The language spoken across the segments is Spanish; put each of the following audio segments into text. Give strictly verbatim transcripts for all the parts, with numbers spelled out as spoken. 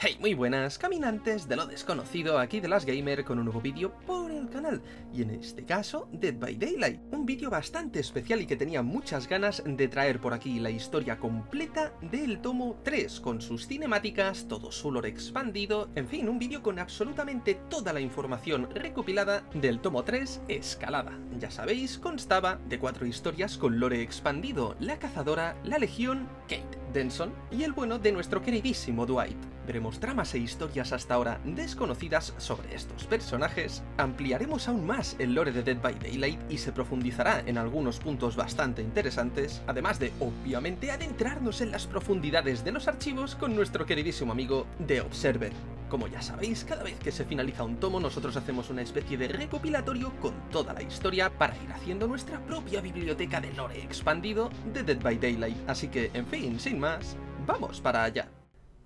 Hey, muy buenas caminantes de lo desconocido, aquí The Last Gamer con un nuevo vídeo por el canal, y en este caso Dead by Daylight, un vídeo bastante especial y que tenía muchas ganas de traer por aquí la historia completa del tomo tres, con sus cinemáticas, todo su lore expandido, en fin, un vídeo con absolutamente toda la información recopilada del tomo tres escalada. Ya sabéis, constaba de cuatro historias con lore expandido: La Cazadora, La Legión, Kate Denson y el bueno de nuestro queridísimo Dwight. Veremos tramas e historias hasta ahora desconocidas sobre estos personajes, ampliaremos aún más el lore de Dead by Daylight y se profundizará en algunos puntos bastante interesantes, además de, obviamente, adentrarnos en las profundidades de los archivos con nuestro queridísimo amigo The Observer. Como ya sabéis, cada vez que se finaliza un tomo nosotros hacemos una especie de recopilatorio con toda la historia para ir haciendo nuestra propia biblioteca de lore expandido de Dead by Daylight. Así que, en fin, sin más, ¡vamos para allá!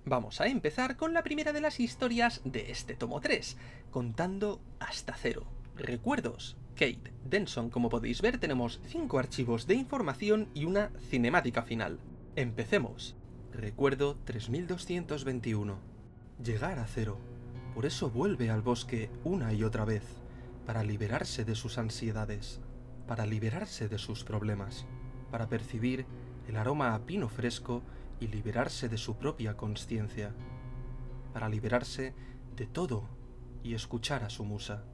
Vamos a empezar con la primera de las historias de este tomo tres, contando hasta cero. Recuerdos. Kate Denson, como podéis ver, tenemos cinco archivos de información y una cinemática final. Empecemos. Recuerdo tres mil doscientos veintiuno. Llegar a cero. Por eso vuelve al bosque una y otra vez, para liberarse de sus ansiedades, para liberarse de sus problemas, para percibir el aroma a pino fresco y liberarse de su propia conciencia, para liberarse de todo y escuchar a su musa.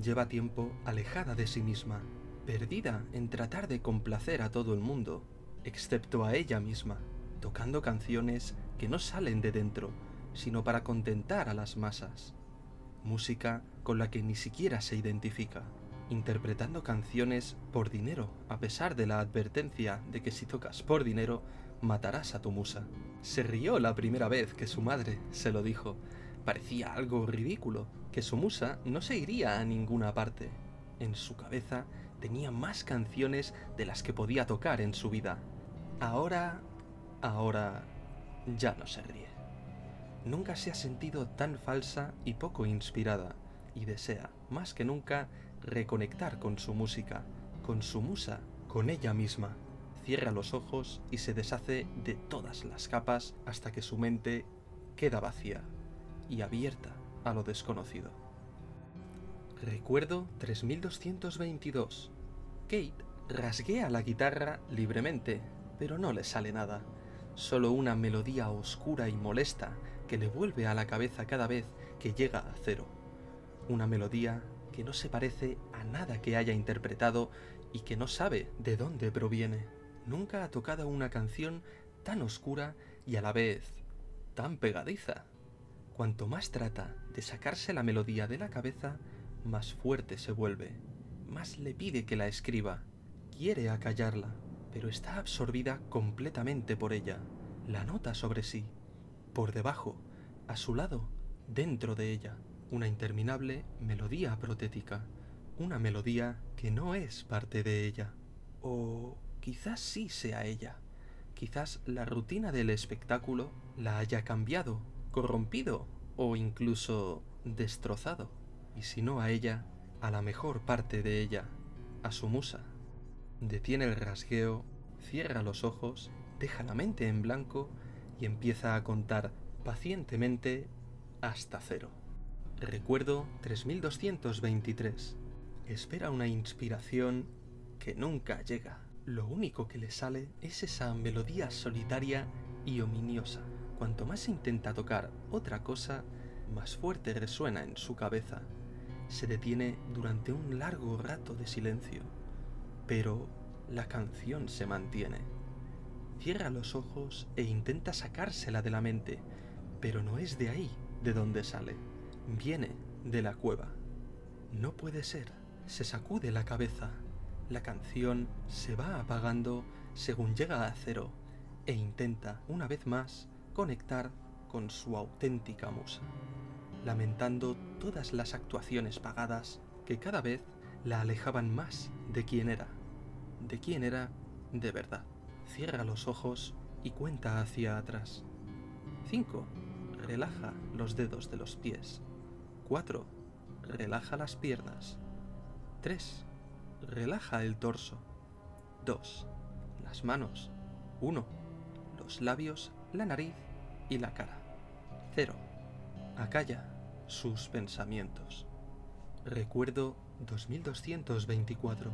Lleva tiempo alejada de sí misma, perdida en tratar de complacer a todo el mundo, excepto a ella misma, tocando canciones que no salen de dentro, sino para contentar a las masas. Música con la que ni siquiera se identifica, interpretando canciones por dinero, a pesar de la advertencia de que si tocas por dinero, matarás a tu musa. Se rió la primera vez que su madre se lo dijo. Parecía algo ridículo, que su musa no se iría a ninguna parte. En su cabeza tenía más canciones de las que podía tocar en su vida. Ahora... ahora... ya no se ríe. Nunca se ha sentido tan falsa y poco inspirada, y desea, más que nunca, reconectar con su música, con su musa, con ella misma. Cierra los ojos y se deshace de todas las capas hasta que su mente queda vacía y abierta a lo desconocido. Recuerdo tres mil doscientos veintidós. Kate rasguea la guitarra libremente, pero no le sale nada. Solo una melodía oscura y molesta que le vuelve a la cabeza cada vez que llega a cero. Una melodía que no se parece a nada que haya interpretado y que no sabe de dónde proviene. Nunca ha tocado una canción tan oscura y a la vez tan pegadiza. Cuanto más trata de sacarse la melodía de la cabeza, más fuerte se vuelve, más le pide que la escriba. Quiere acallarla, pero está absorbida completamente por ella. La nota sobre sí, por debajo, a su lado, dentro de ella. Una interminable melodía protética, una melodía que no es parte de ella. O quizás sí sea ella. Quizás la rutina del espectáculo la haya cambiado, corrompido o incluso destrozado. Y si no a ella, a la mejor parte de ella, a su musa. Detiene el rasgueo, cierra los ojos, deja la mente en blanco y empieza a contar pacientemente hasta cero. Recuerdo tres mil doscientos veintitrés. Espera una inspiración que nunca llega. Lo único que le sale es esa melodía solitaria y ominiosa. Cuanto más intenta tocar otra cosa, más fuerte resuena en su cabeza. Se detiene durante un largo rato de silencio, pero la canción se mantiene. Cierra los ojos e intenta sacársela de la mente, pero no es de ahí de donde sale. Viene de la cueva. No puede ser. Se sacude la cabeza. La canción se va apagando según llega a cero e intenta, una vez más, conectar con su auténtica musa, lamentando todas las actuaciones pagadas que cada vez la alejaban más de quién era, de quién era de verdad. Cierra los ojos y cuenta hacia atrás. cinco. Relaja los dedos de los pies. cuatro. Relaja las piernas. tres. Relaja el torso. dos. Las manos. uno. Los labios, la nariz y la cara. cero. acalla sus pensamientos. Recuerdo dos mil doscientos veinticuatro.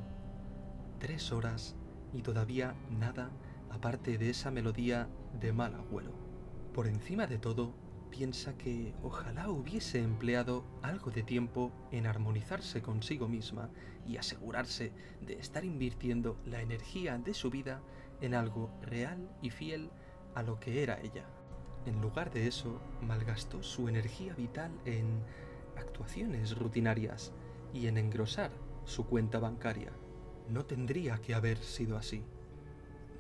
Tres horas y todavía nada aparte de esa melodía de mal agüero. Por encima de todo, piensa que ojalá hubiese empleado algo de tiempo en armonizarse consigo misma y asegurarse de estar invirtiendo la energía de su vida en algo real y fiel a lo que era ella. En lugar de eso, malgastó su energía vital en actuaciones rutinarias y en engrosar su cuenta bancaria. No tendría que haber sido así.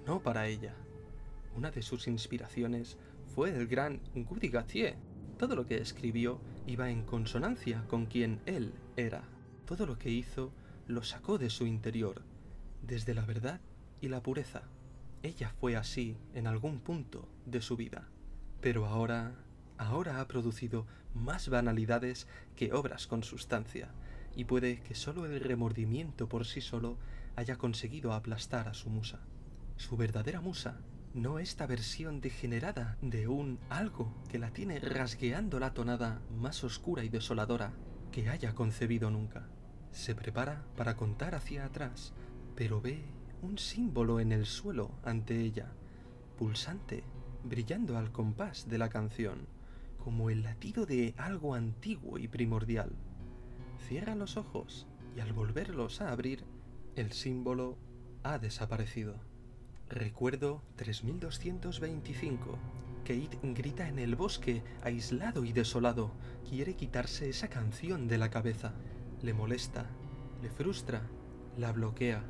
No para ella. Una de sus inspiraciones fue el gran Gaudigatier. Todo lo que escribió iba en consonancia con quien él era. Todo lo que hizo lo sacó de su interior, desde la verdad y la pureza. Ella fue así en algún punto de su vida. Pero ahora, ahora ha producido más banalidades que obras con sustancia, y puede que solo el remordimiento por sí solo haya conseguido aplastar a su musa. Su verdadera musa, no esta versión degenerada de un algo que la tiene rasgueando la tonada más oscura y desoladora que haya concebido nunca. Se prepara para contar hacia atrás, pero ve un símbolo en el suelo ante ella, pulsante, brillando al compás de la canción, como el latido de algo antiguo y primordial. Cierra los ojos y al volverlos a abrir, el símbolo ha desaparecido. Recuerdo tres mil doscientos veinticinco. Kate grita en el bosque, aislado y desolado. Quiere quitarse esa canción de la cabeza. Le molesta, le frustra, la bloquea.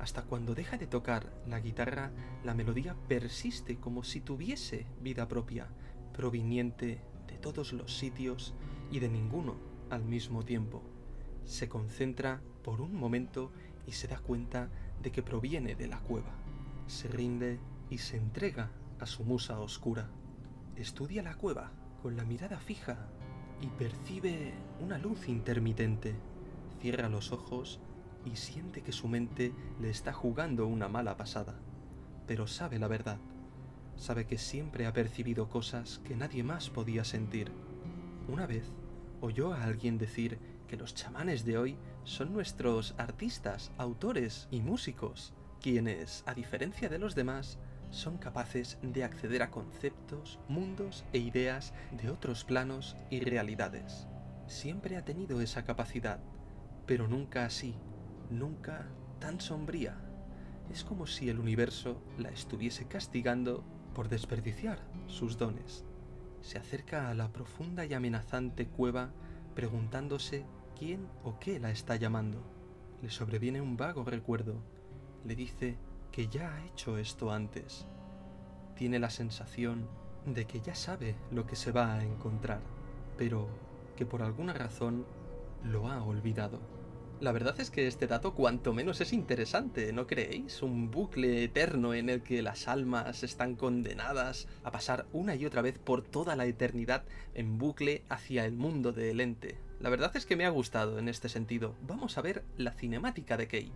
Hasta cuando deja de tocar la guitarra, la melodía persiste como si tuviese vida propia, proveniente de todos los sitios y de ninguno al mismo tiempo. Se concentra por un momento y se da cuenta de que proviene de la cueva. Se rinde y se entrega a su musa oscura. Estudia la cueva con la mirada fija y percibe una luz intermitente. Cierra los ojos y siente que su mente le está jugando una mala pasada. Pero sabe la verdad. Sabe que siempre ha percibido cosas que nadie más podía sentir. Una vez oyó a alguien decir que los chamanes de hoy son nuestros artistas, autores y músicos, quienes, a diferencia de los demás, son capaces de acceder a conceptos, mundos e ideas de otros planos y realidades. Siempre ha tenido esa capacidad, pero nunca así. Nunca tan sombría. Es como si el universo la estuviese castigando por desperdiciar sus dones. Se acerca a la profunda y amenazante cueva preguntándose quién o qué la está llamando. Le sobreviene un vago recuerdo. Le dice que ya ha hecho esto antes. Tiene la sensación de que ya sabe lo que se va a encontrar, pero que por alguna razón lo ha olvidado. La verdad es que este dato cuanto menos es interesante, ¿no creéis? Un bucle eterno en el que las almas están condenadas a pasar una y otra vez por toda la eternidad en bucle hacia el mundo del ente. La verdad es que me ha gustado en este sentido. Vamos a ver la cinemática de Kate.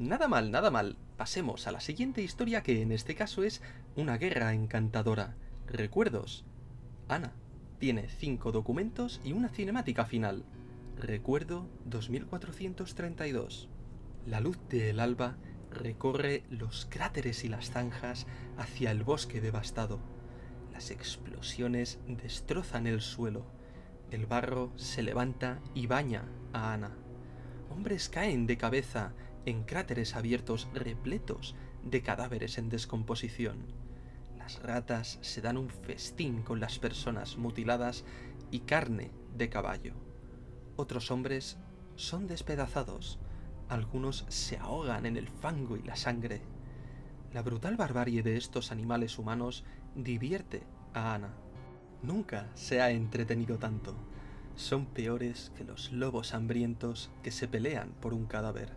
Nada mal, nada mal. Pasemos a la siguiente historia, que en este caso es una guerra encantadora. Recuerdos. Ana tiene cinco documentos y una cinemática final. Recuerdo dos mil cuatrocientos treinta y dos. La luz del alba recorre los cráteres y las zanjas hacia el bosque devastado. Las explosiones destrozan el suelo. El barro se levanta y baña a Ana. Hombres caen de cabeza en cráteres abiertos repletos de cadáveres en descomposición. La Las ratas se dan un festín con las personas mutiladas y carne de caballo. Otros hombres son despedazados, algunos se ahogan en el fango y la sangre. La brutal barbarie de estos animales humanos divierte a Ana. Nunca se ha entretenido tanto. Son peores que los lobos hambrientos que se pelean por un cadáver.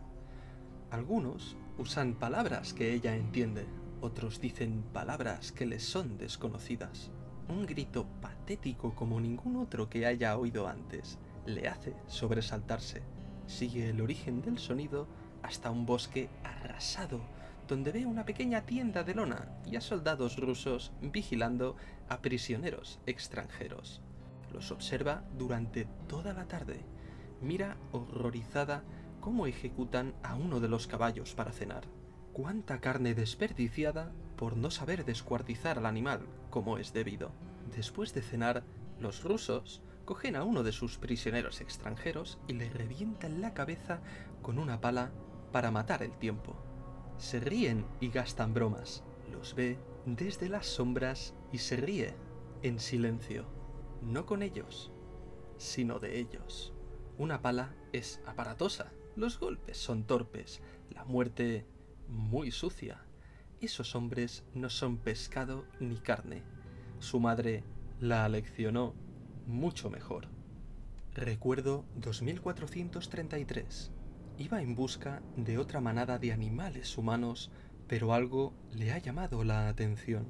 Algunos usan palabras que ella entiende, otros dicen palabras que les son desconocidas. Un grito patético como ningún otro que haya oído antes le hace sobresaltarse. Sigue el origen del sonido hasta un bosque arrasado, donde ve una pequeña tienda de lona y a soldados rusos vigilando a prisioneros extranjeros. Los observa durante toda la tarde. Mira horrorizada cómo ejecutan a uno de los caballos para cenar. Cuánta carne desperdiciada por no saber descuartizar al animal como es debido. Después de cenar, los rusos cogen a uno de sus prisioneros extranjeros y le revientan la cabeza con una pala para matar el tiempo. Se ríen y gastan bromas. Los ve desde las sombras y se ríe en silencio. No con ellos, sino de ellos. Una pala es aparatosa, los golpes son torpes, la muerte muy sucia. Esos hombres no son pescado ni carne. Su madre la aleccionó mucho mejor. Recuerdo dos mil cuatrocientos treinta y tres. Iba en busca de otra manada de animales humanos, pero algo le ha llamado la atención.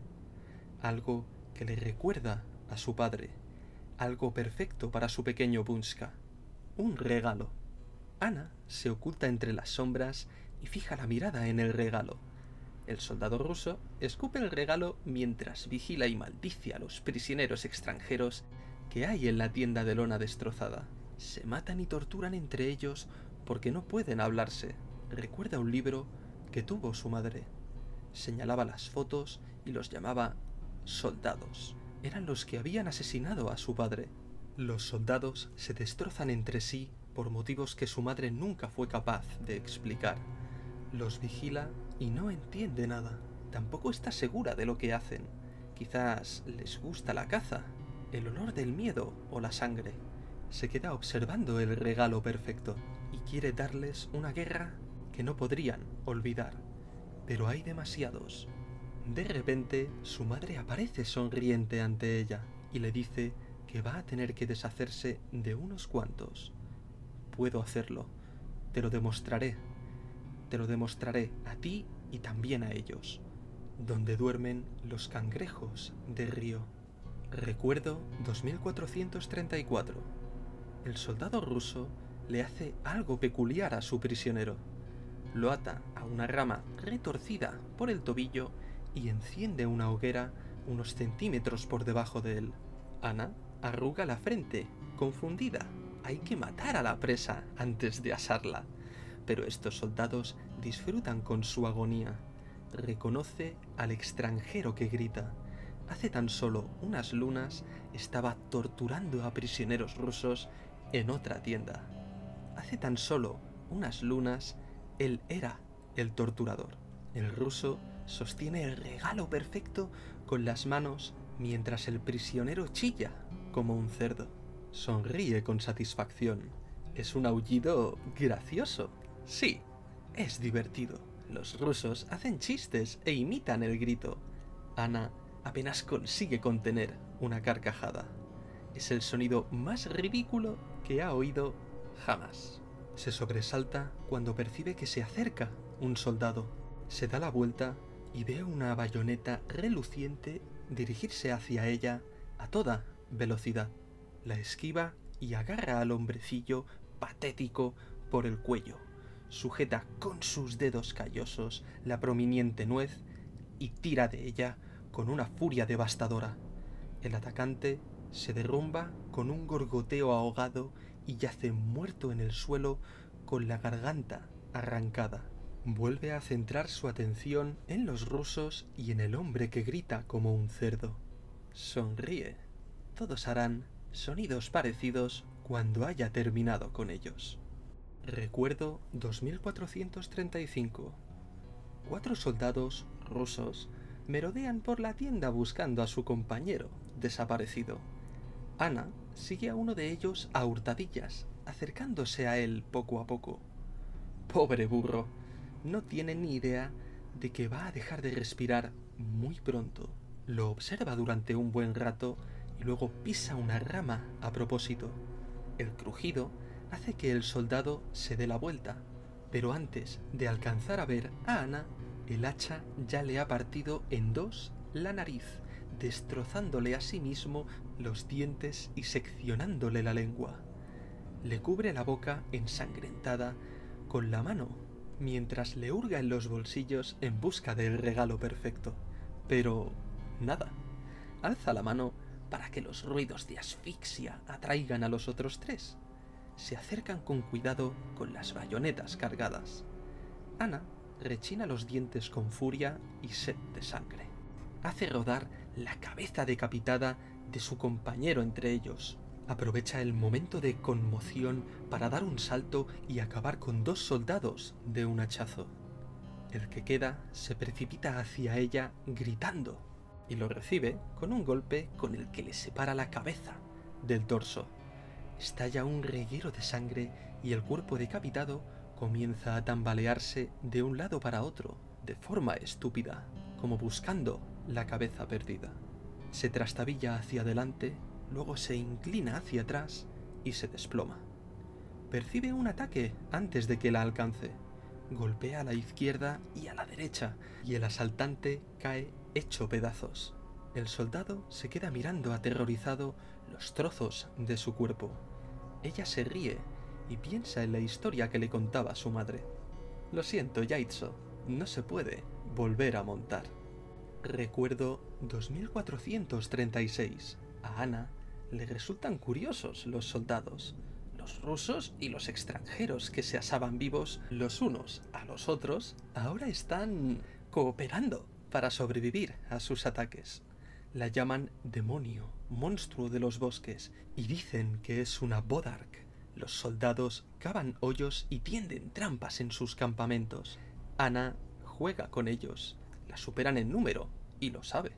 Algo que le recuerda a su padre. Algo perfecto para su pequeño Punska. Un regalo. Ana se oculta entre las sombras y fija la mirada en el regalo. El soldado ruso escupe el regalo mientras vigila y maldice a los prisioneros extranjeros que hay en la tienda de lona destrozada. Se matan y torturan entre ellos porque no pueden hablarse. Recuerda un libro que tuvo su madre. Señalaba las fotos y los llamaba soldados. Eran los que habían asesinado a su padre. Los soldados se destrozan entre sí por motivos que su madre nunca fue capaz de explicar. Los vigila y no entiende nada. Tampoco está segura de lo que hacen. Quizás les gusta la caza, el olor del miedo o la sangre. Se queda observando el regalo perfecto y quiere darles una guerra que no podrían olvidar, pero hay demasiados. De repente, su madre aparece sonriente ante ella y le dice que va a tener que deshacerse de unos cuantos. Puedo hacerlo, te lo demostraré, te lo demostraré a ti y también a ellos, donde duermen los cangrejos del río. Recuerdo dos mil cuatrocientos treinta y cuatro. El soldado ruso le hace algo peculiar a su prisionero. Lo ata a una rama retorcida por el tobillo y enciende una hoguera unos centímetros por debajo de él. Ana arruga la frente, confundida. Hay que matar a la presa antes de asarla. Pero estos soldados disfrutan con su agonía. Reconoce al extranjero que grita. Hace tan solo unas lunas estaba torturando a prisioneros rusos en otra tienda. Hace tan solo unas lunas, él era el torturador. El ruso sostiene el regalo perfecto con las manos mientras el prisionero chilla como un cerdo. Sonríe con satisfacción. Es un aullido gracioso. Sí, es divertido. Los rusos hacen chistes e imitan el grito. Ana apenas consigue contener una carcajada. Es el sonido más ridículo que ha oído jamás. Se sobresalta cuando percibe que se acerca un soldado. Se da la vuelta y ve una bayoneta reluciente dirigirse hacia ella a toda velocidad. La esquiva y agarra al hombrecillo patético por el cuello. Sujeta con sus dedos callosos la prominente nuez y tira de ella con una furia devastadora. El atacante se derrumba con un gorgoteo ahogado y yace muerto en el suelo con la garganta arrancada. Vuelve a centrar su atención en los rusos y en el hombre que grita como un cerdo. Sonríe. Todos harán sonidos parecidos cuando haya terminado con ellos. Recuerdo dos mil cuatrocientos treinta y cinco. Cuatro soldados rusos merodean por la tienda buscando a su compañero desaparecido. Ana sigue a uno de ellos a hurtadillas, acercándose a él poco a poco. Pobre burro, no tiene ni idea de que va a dejar de respirar muy pronto. Lo observa durante un buen rato y luego pisa una rama a propósito. El crujido hace que el soldado se dé la vuelta, pero antes de alcanzar a ver a Ana, el hacha ya le ha partido en dos la nariz, destrozándole a sí mismo los dientes y seccionándole la lengua. Le cubre la boca ensangrentada con la mano, mientras le hurga en los bolsillos en busca del regalo perfecto. Pero nada, alza la mano para que los ruidos de asfixia atraigan a los otros tres. Se acercan con cuidado con las bayonetas cargadas. Ana rechina los dientes con furia y sed de sangre. Hace rodar la cabeza decapitada de su compañero entre ellos. Aprovecha el momento de conmoción para dar un salto y acabar con dos soldados de un hachazo. El que queda se precipita hacia ella gritando y lo recibe con un golpe con el que le separa la cabeza del torso. Estalla un reguero de sangre y el cuerpo decapitado comienza a tambalearse de un lado para otro de forma estúpida, como buscando la cabeza perdida. Se trastabilla hacia adelante, luego se inclina hacia atrás y se desploma. Percibe un ataque antes de que la alcance. Golpea a la izquierda y a la derecha, y el asaltante cae hecho pedazos. El soldado se queda mirando aterrorizado los trozos de su cuerpo. Ella se ríe y piensa en la historia que le contaba su madre. Lo siento, Yaitso, no se puede volver a montar. Recuerdo dos mil cuatrocientos treinta y seis. A Ana le resultan curiosos los soldados, los rusos y los extranjeros que se asaban vivos los unos a los otros. Ahora están cooperando para sobrevivir a sus ataques. La llaman demonio, monstruo de los bosques, y dicen que es una bodark. Los soldados cavan hoyos y tienden trampas en sus campamentos. Ana juega con ellos, la superan en número, y lo sabe.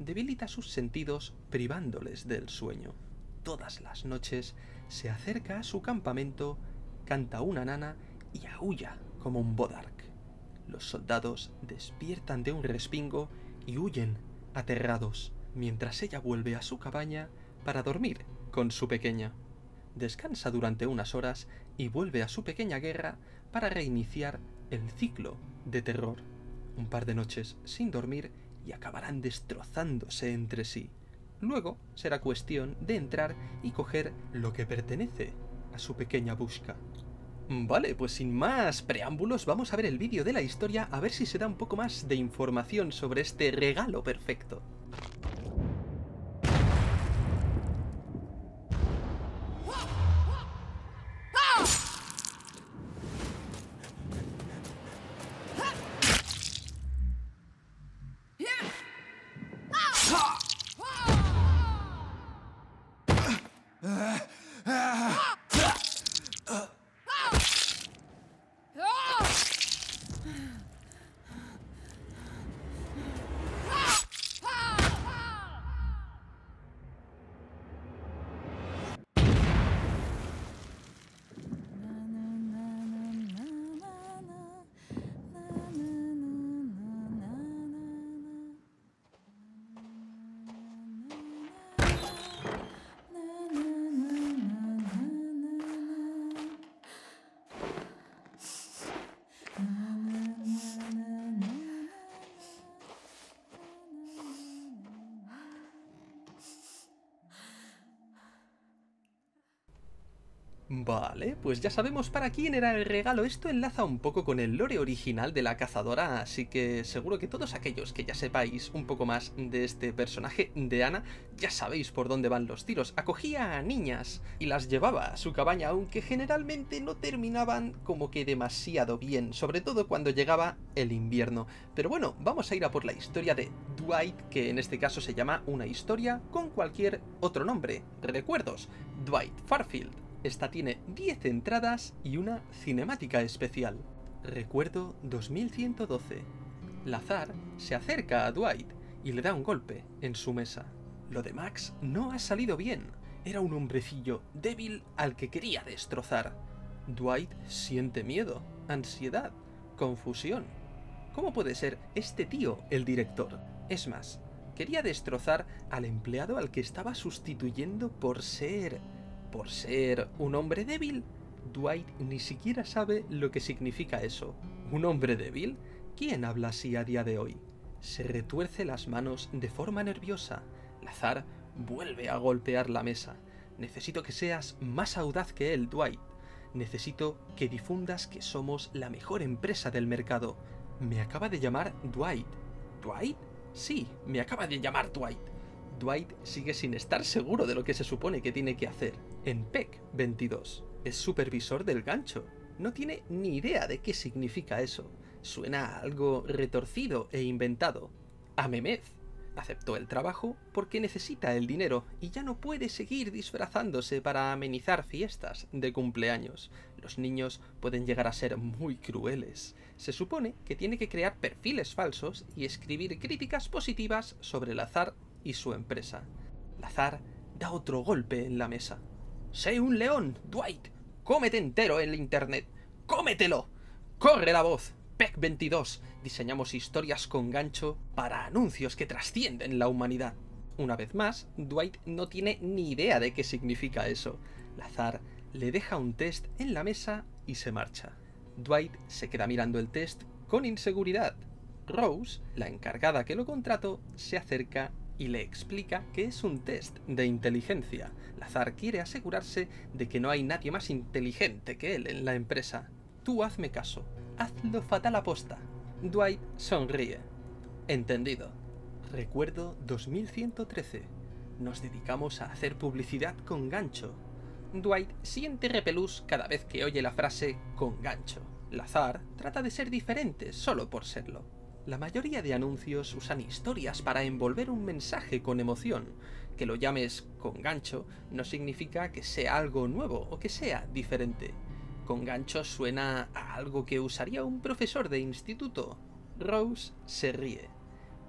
Debilita sus sentidos privándoles del sueño. Todas las noches se acerca a su campamento, canta una nana y aúlla como un bodark. Los soldados despiertan de un respingo y huyen aterrados, mientras ella vuelve a su cabaña para dormir con su pequeña. Descansa durante unas horas y vuelve a su pequeña guerra para reiniciar el ciclo de terror. Un par de noches sin dormir y acabarán destrozándose entre sí. Luego será cuestión de entrar y coger lo que pertenece a su pequeña busca. Vale, pues sin más preámbulos vamos a ver el vídeo de la historia a ver si se da un poco más de información sobre este regalo perfecto. Vale, pues ya sabemos para quién era el regalo. Esto enlaza un poco con el lore original de la cazadora, así que seguro que todos aquellos que ya sepáis un poco más de este personaje de Ana, ya sabéis por dónde van los tiros. Acogía a niñas y las llevaba a su cabaña, aunque generalmente no terminaban como que demasiado bien, sobre todo cuando llegaba el invierno. Pero bueno, vamos a ir a por la historia de Dwight, que en este caso se llama Una historia con cualquier otro nombre. Recuerdos, Dwight Farfield. Esta tiene diez entradas y una cinemática especial. Recuerdo dos mil ciento doce. Lazar se acerca a Dwight y le da un golpe en su mesa. Lo de Max no ha salido bien. Era un hombrecillo débil al que quería destrozar. Dwight siente miedo, ansiedad, confusión. ¿Cómo puede ser este tío el director? Es más, quería destrozar al empleado al que estaba sustituyendo por ser... ¿Por ser un hombre débil? Dwight ni siquiera sabe lo que significa eso. ¿Un hombre débil? ¿Quién habla así a día de hoy? Se retuerce las manos de forma nerviosa. Lazar vuelve a golpear la mesa. Necesito que seas más audaz que él, Dwight. Necesito que difundas que somos la mejor empresa del mercado. Me acaba de llamar Dwight. ¿Dwight? Sí, me acaba de llamar Dwight. Dwight sigue sin estar seguro de lo que se supone que tiene que hacer. En PEC veintidós. Es supervisor del gancho. No tiene ni idea de qué significa eso. Suena a algo retorcido e inventado. A Memez. Aceptó el trabajo porque necesita el dinero y ya no puede seguir disfrazándose para amenizar fiestas de cumpleaños. Los niños pueden llegar a ser muy crueles. Se supone que tiene que crear perfiles falsos y escribir críticas positivas sobre Lazar y su empresa. Lazar da otro golpe en la mesa. ¡Sé un león, Dwight! ¡Cómete entero el internet! ¡Cómetelo! ¡Corre la voz! PEC veintidós. Diseñamos historias con gancho para anuncios que trascienden la humanidad. Una vez más, Dwight no tiene ni idea de qué significa eso. Lazar le deja un test en la mesa y se marcha. Dwight se queda mirando el test con inseguridad. Rose, la encargada que lo contrató, se acerca y le explica que es un test de inteligencia. Lazar quiere asegurarse de que no hay nadie más inteligente que él en la empresa. Tú hazme caso. Hazlo fatal aposta. Dwight sonríe. Entendido. Recuerdo dos mil ciento trece. Nos dedicamos a hacer publicidad con gancho. Dwight siente repelús cada vez que oye la frase con gancho. Lazar trata de ser diferente solo por serlo. La mayoría de anuncios usan historias para envolver un mensaje con emoción. Que lo llames con gancho no significa que sea algo nuevo o que sea diferente. Con gancho suena a algo que usaría un profesor de instituto. Rose se ríe.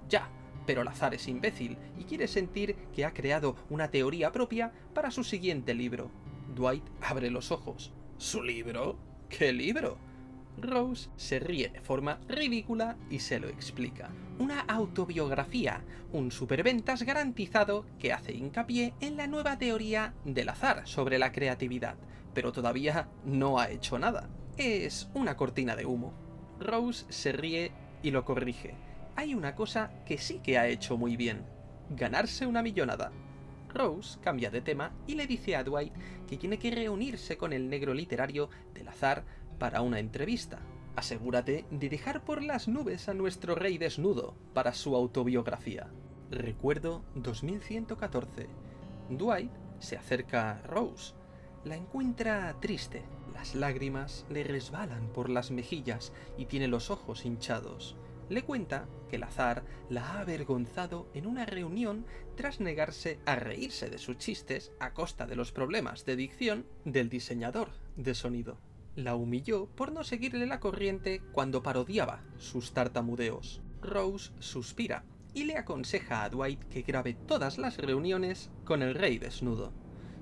Ya, pero Lazar es imbécil y quiere sentir que ha creado una teoría propia para su siguiente libro. Dwight abre los ojos. ¿Su libro? ¿Qué libro? Rose se ríe de forma ridícula y se lo explica. Una autobiografía, un superventas garantizado que hace hincapié en la nueva teoría de Lazar sobre la creatividad. Pero todavía no ha hecho nada. Es una cortina de humo. Rose se ríe y lo corrige. Hay una cosa que sí que ha hecho muy bien. Ganarse una millonada. Rose cambia de tema y le dice a Dwight que tiene que reunirse con el negro literario de Lazar para una entrevista. Asegúrate de dejar por las nubes a nuestro rey desnudo para su autobiografía. Recuerdo dos mil ciento catorce. Dwight se acerca a Rose. La encuentra triste. Las lágrimas le resbalan por las mejillas y tiene los ojos hinchados. Le cuenta que Lazar la ha avergonzado en una reunión tras negarse a reírse de sus chistes a costa de los problemas de dicción del diseñador de sonido. La humilló por no seguirle la corriente cuando parodiaba sus tartamudeos. Rose suspira y le aconseja a Dwight que grabe todas las reuniones con el rey desnudo.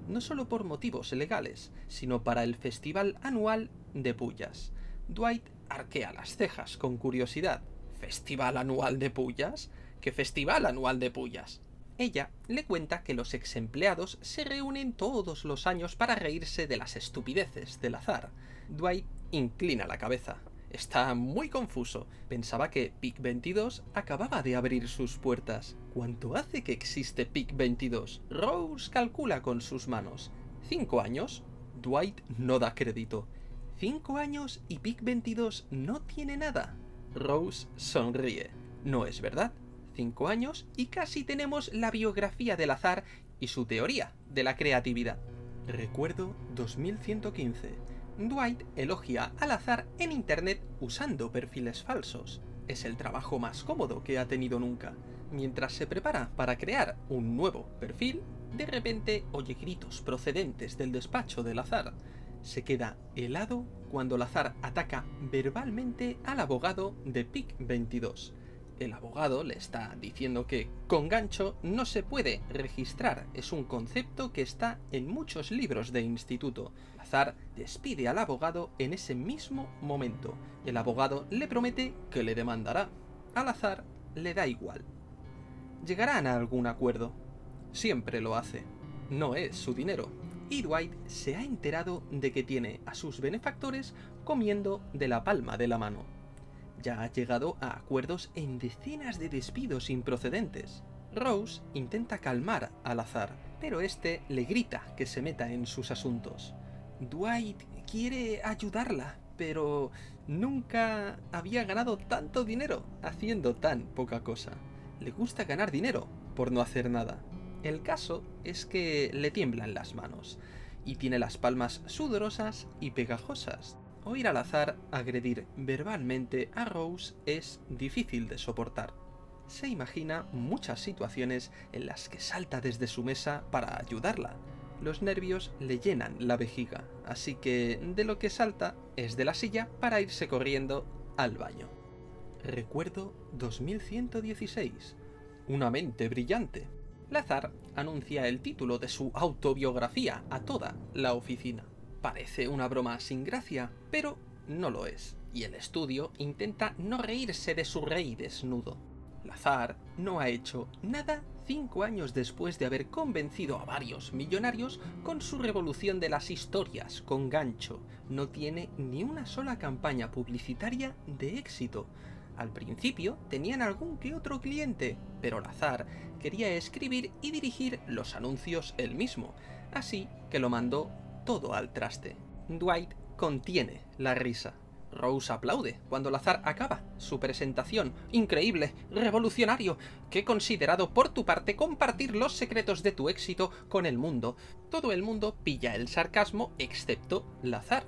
No solo por motivos legales, sino para el festival anual de pullas. Dwight arquea las cejas con curiosidad. ¿Festival anual de pullas? ¿Qué festival anual de pullas? Ella le cuenta que los exempleados se reúnen todos los años para reírse de las estupideces del azar. Dwight inclina la cabeza. Está muy confuso. Pensaba que PEC veintidós acababa de abrir sus puertas. ¿Cuánto hace que existe PEC veintidós? Rose calcula con sus manos. ¿Cinco años? Dwight no da crédito. ¿Cinco años y PEC veintidós no tiene nada? Rose sonríe. No es verdad. Cinco años y casi tenemos la biografía del azar y su teoría de la creatividad. Recuerdo dos mil ciento quince. Dwight elogia al azar en internet usando perfiles falsos. Es el trabajo más cómodo que ha tenido nunca. Mientras se prepara para crear un nuevo perfil, de repente oye gritos procedentes del despacho de Lazar. Se queda helado cuando Lazar ataca verbalmente al abogado de PEC veintidós. el abogado le está diciendo que con gancho no se puede registrar. Es un concepto que está en muchos libros de instituto. Lazar despide al abogado en ese mismo momento. El abogado le promete que le demandará. A Lazar le da igual. Llegarán a algún acuerdo. Siempre lo hace. No es su dinero. Y Dwight se ha enterado de que tiene a sus benefactores comiendo de la palma de la mano. Ya ha llegado a acuerdos en decenas de despidos improcedentes. Rose intenta calmar a Lazar, pero este le grita que se meta en sus asuntos. Dwight quiere ayudarla, pero nunca había ganado tanto dinero haciendo tan poca cosa. Le gusta ganar dinero por no hacer nada. El caso es que le tiemblan las manos y tiene las palmas sudorosas y pegajosas. Oír a Lazar agredir verbalmente a Rose es difícil de soportar. Se imagina muchas situaciones en las que salta desde su mesa para ayudarla. Los nervios le llenan la vejiga, así que de lo que salta es de la silla para irse corriendo al baño. Recuerdo dos mil ciento dieciséis. Una mente brillante. Lazar anuncia el título de su autobiografía a toda la oficina. Parece una broma sin gracia, pero no lo es, y el estudio intenta no reírse de su rey desnudo. Lazar no ha hecho nada cinco años después de haber convencido a varios millonarios con su revolución de las historias con gancho. No tiene ni una sola campaña publicitaria de éxito. Al principio tenían algún que otro cliente, pero Lazar quería escribir y dirigir los anuncios él mismo, así que lo mandó todo al traste. Dwight contiene la risa. Rose aplaude cuando Lazar acaba su presentación. Increíble, revolucionario, que he considerado por tu parte compartir los secretos de tu éxito con el mundo. Todo el mundo pilla el sarcasmo excepto Lazar.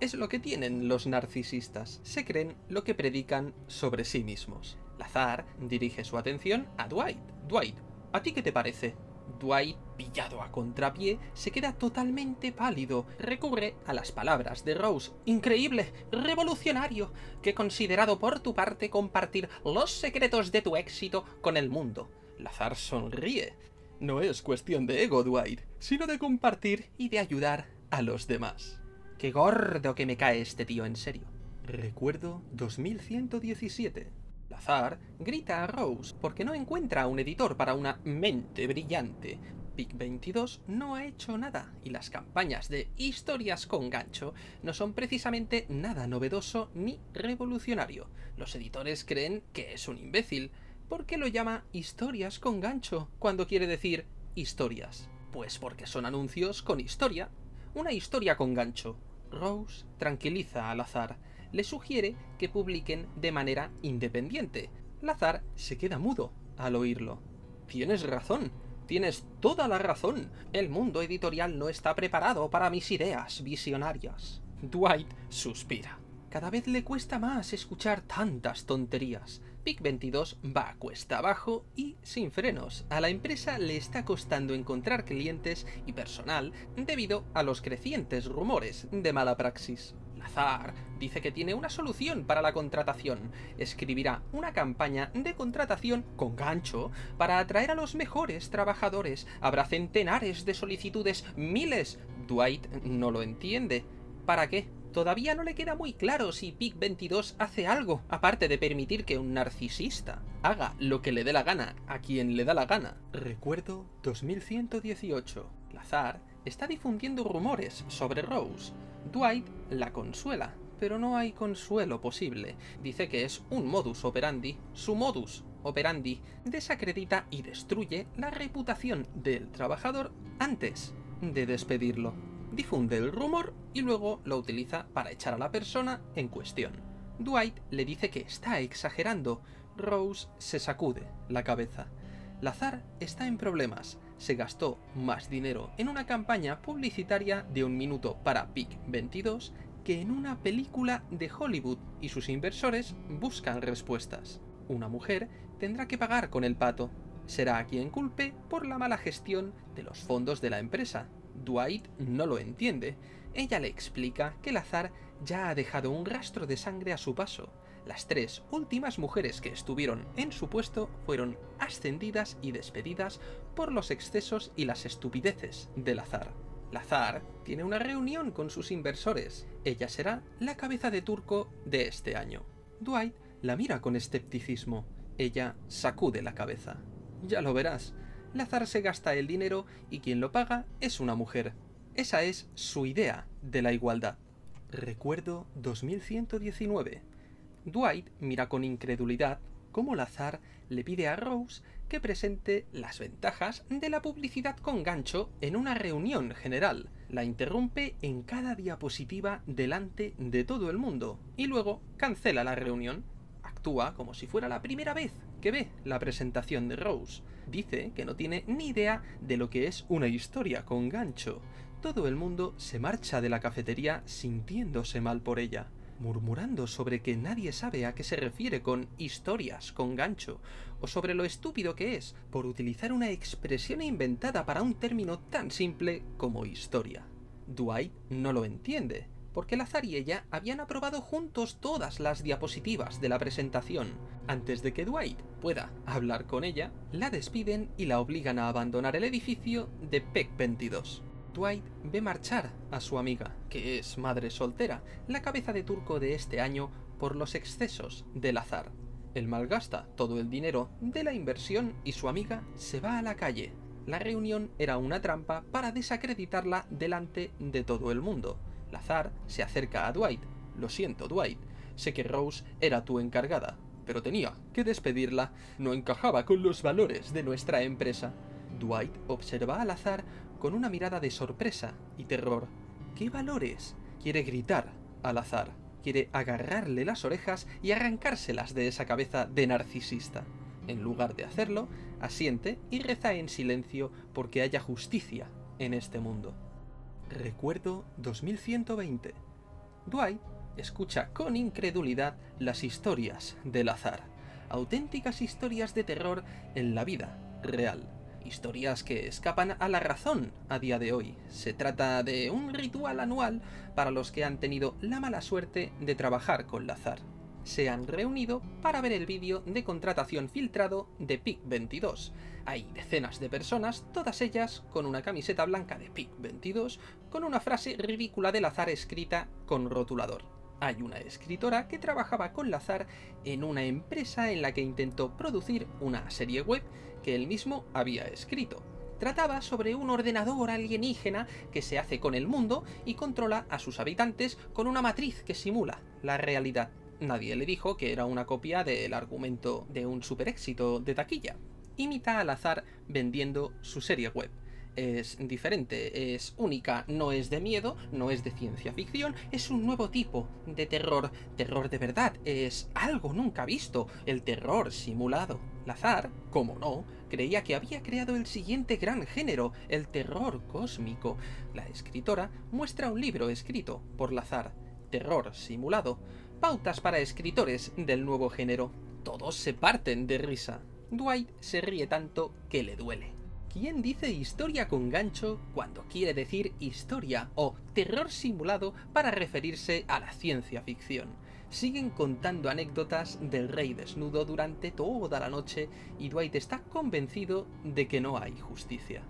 Es lo que tienen los narcisistas, se creen lo que predican sobre sí mismos. Lazar dirige su atención a Dwight. Dwight, ¿a ti qué te parece? Dwight, pillado a contrapié, se queda totalmente pálido. Recurre a las palabras de Rose. Increíble, revolucionario, que he considerado por tu parte compartir los secretos de tu éxito con el mundo. Lazar sonríe. No es cuestión de ego, Dwight, sino de compartir y de ayudar a los demás. Qué gordo que me cae este tío, en serio. Recuerdo dos mil ciento diecisiete. Lazar grita a Rose porque no encuentra un editor para una mente brillante. Pick veintidós no ha hecho nada y las campañas de historias con gancho no son precisamente nada novedoso ni revolucionario. Los editores creen que es un imbécil porque lo llama historias con gancho cuando quiere decir historias. Pues porque son anuncios con historia. Una historia con gancho. Rose tranquiliza a Lazar. Le sugiere que publiquen de manera independiente. Lazar se queda mudo al oírlo. Tienes razón, tienes toda la razón. El mundo editorial no está preparado para mis ideas visionarias. Dwight suspira. Cada vez le cuesta más escuchar tantas tonterías. Pick veintidós va a cuesta abajo y sin frenos. A la empresa le está costando encontrar clientes y personal debido a los crecientes rumores de mala praxis. Lazar dice que tiene una solución para la contratación. Escribirá una campaña de contratación con gancho para atraer a los mejores trabajadores. Habrá centenares de solicitudes, miles. Dwight no lo entiende. ¿Para qué? Todavía no le queda muy claro si Pick veintidós hace algo, aparte de permitir que un narcisista haga lo que le dé la gana a quien le da la gana. Recuerdo dos mil ciento dieciocho. Lazar está difundiendo rumores sobre Rose. Dwight la consuela, pero no hay consuelo posible. Dice que es un modus operandi. Su modus operandi desacredita y destruye la reputación del trabajador antes de despedirlo. Difunde el rumor y luego lo utiliza para echar a la persona en cuestión. Dwight le dice que está exagerando. Rose se sacude la cabeza. Lazar está en problemas. Se gastó más dinero en una campaña publicitaria de un minuto para Pick veintidós que en una película de Hollywood y sus inversores buscan respuestas. Una mujer tendrá que pagar con el pato. Será a quien culpe por la mala gestión de los fondos de la empresa. Dwight no lo entiende. Ella le explica que Lazar ya ha dejado un rastro de sangre a su paso. Las tres últimas mujeres que estuvieron en su puesto fueron ascendidas y despedidas por los excesos y las estupideces de Lazar. Lazar tiene una reunión con sus inversores. Ella será la cabeza de turco de este año. Dwight la mira con escepticismo. Ella sacude la cabeza. Ya lo verás. Lazar se gasta el dinero y quien lo paga es una mujer. Esa es su idea de la igualdad. Recuerdo dos mil ciento diecinueve. Dwight mira con incredulidad cómo Lazar le pide a Rose que presente las ventajas de la publicidad con gancho en una reunión general. La interrumpe en cada diapositiva delante de todo el mundo y luego cancela la reunión. Actúa como si fuera la primera vez que ve la presentación de Rose. Dice que no tiene ni idea de lo que es una historia con gancho. Todo el mundo se marcha de la cafetería sintiéndose mal por ella, murmurando sobre que nadie sabe a qué se refiere con historias con gancho, o sobre lo estúpido que es por utilizar una expresión inventada para un término tan simple como historia. Dwight no lo entiende, porque Lazar y ella habían aprobado juntos todas las diapositivas de la presentación. Antes de que Dwight pueda hablar con ella, la despiden y la obligan a abandonar el edificio de PEC veintidós. Dwight ve marchar a su amiga, que es madre soltera, la cabeza de turco de este año por los excesos de Lazar. Él malgasta todo el dinero de la inversión y su amiga se va a la calle. La reunión era una trampa para desacreditarla delante de todo el mundo. Lazar se acerca a Dwight. Lo siento, Dwight. Sé que Rose era tu encargada, pero tenía que despedirla. No encajaba con los valores de nuestra empresa. Dwight observa a Lazar con una mirada de sorpresa y terror. ¿Qué valores? Quiere gritar a Lazar. Quiere agarrarle las orejas y arrancárselas de esa cabeza de narcisista. En lugar de hacerlo, asiente y reza en silencio porque haya justicia en este mundo. Recuerdo dos mil ciento veinte. Dwight escucha con incredulidad las historias de Lazar. Auténticas historias de terror en la vida real. Historias que escapan a la razón a día de hoy. Se trata de un ritual anual para los que han tenido la mala suerte de trabajar con Lazar. Se han reunido para ver el vídeo de contratación filtrado de PEC veintidós. Hay decenas de personas, todas ellas con una camiseta blanca de PEC veintidós, con una frase ridícula de Lazar escrita con rotulador. Hay una escritora que trabajaba con Lazar en una empresa en la que intentó producir una serie web que él mismo había escrito. Trataba sobre un ordenador alienígena que se hace con el mundo y controla a sus habitantes con una matriz que simula la realidad. Nadie le dijo que era una copia del argumento de un superéxito de taquilla. Imita a Lazar vendiendo su serie web. Es diferente, es única, no es de miedo, no es de ciencia ficción, es un nuevo tipo de terror, terror de verdad, es algo nunca visto, el terror simulado. Lazar, como no, creía que había creado el siguiente gran género, el terror cósmico. La escritora muestra un libro escrito por Lazar, Terror Simulado, pautas para escritores del nuevo género. Todos se parten de risa. Dwight se ríe tanto que le duele. ¿Quién dice historia con gancho cuando quiere decir historia o terror simulado para referirse a la ciencia ficción? Siguen contando anécdotas del rey desnudo durante toda la noche y Dwight está convencido de que no hay justicia.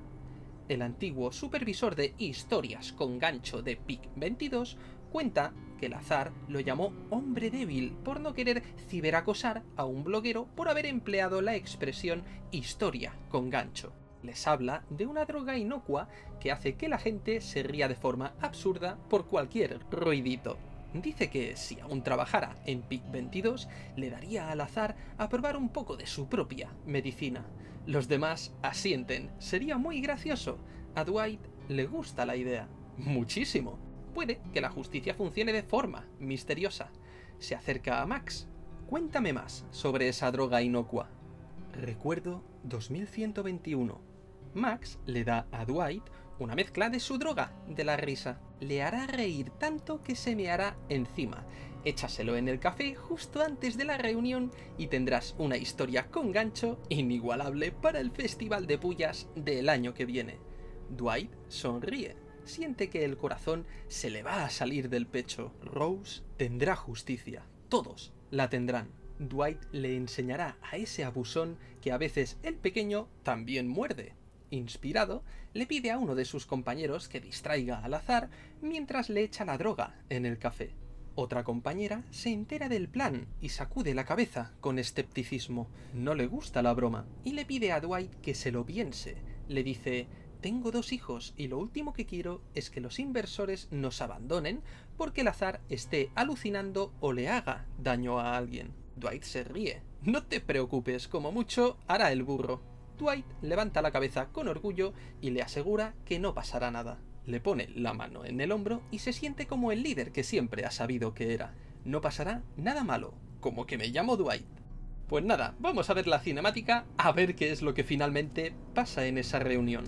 El antiguo supervisor de historias con gancho de PEC veintidós cuenta que Lazar lo llamó hombre débil por no querer ciberacosar a un bloguero por haber empleado la expresión historia con gancho. Les habla de una droga inocua que hace que la gente se ría de forma absurda por cualquier ruidito. Dice que si aún trabajara en PEC veintidós, le daría al azar a probar un poco de su propia medicina. Los demás asienten. Sería muy gracioso. A Dwight le gusta la idea. Muchísimo. Puede que la justicia funcione de forma misteriosa. Se acerca a Max. Cuéntame más sobre esa droga inocua. Recuerdo dos mil ciento veintiuno. Max le da a Dwight una mezcla de su droga de la risa. Le hará reír tanto que se meará encima. Échaselo en el café justo antes de la reunión y tendrás una historia con gancho inigualable para el festival de pullas del año que viene. Dwight sonríe. Siente que el corazón se le va a salir del pecho. Rose tendrá justicia. Todos la tendrán. Dwight le enseñará a ese abusón que a veces el pequeño también muerde. Inspirado, le pide a uno de sus compañeros que distraiga al azar mientras le echa la droga en el café. Otra compañera se entera del plan y sacude la cabeza con escepticismo. No le gusta la broma y le pide a Dwight que se lo piense. Le dice: tengo dos hijos y lo último que quiero es que los inversores nos abandonen porque el azar esté alucinando o le haga daño a alguien. Dwight se ríe. No te preocupes, como mucho hará el burro. Dwight levanta la cabeza con orgullo y le asegura que no pasará nada. Le pone la mano en el hombro y se siente como el líder que siempre ha sabido que era. No pasará nada malo, como que me llamo Dwight. Pues nada, vamos a ver la cinemática, a ver qué es lo que finalmente pasa en esa reunión.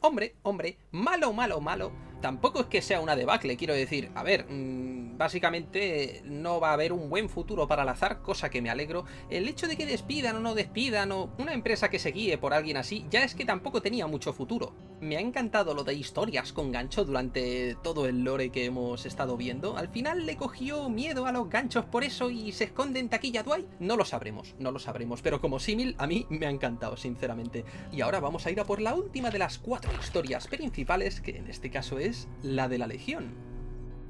Hombre, hombre, malo, malo, malo. Tampoco es que sea una debacle, quiero decir. A ver, mmm, básicamente no va a haber un buen futuro para el azar, cosa que me alegro. El hecho de que despidan o no despidan o una empresa que se guíe por alguien así, ya es que tampoco tenía mucho futuro. Me ha encantado lo de historias con gancho durante todo el lore que hemos estado viendo. Al final le cogió miedo a los ganchos por eso y se esconde en taquilla Dwight. No lo sabremos, no lo sabremos, pero como símil a mí me ha encantado, sinceramente. Y ahora vamos a ir a por la última de las cuatro historias principales, que en este caso es la de la Legión.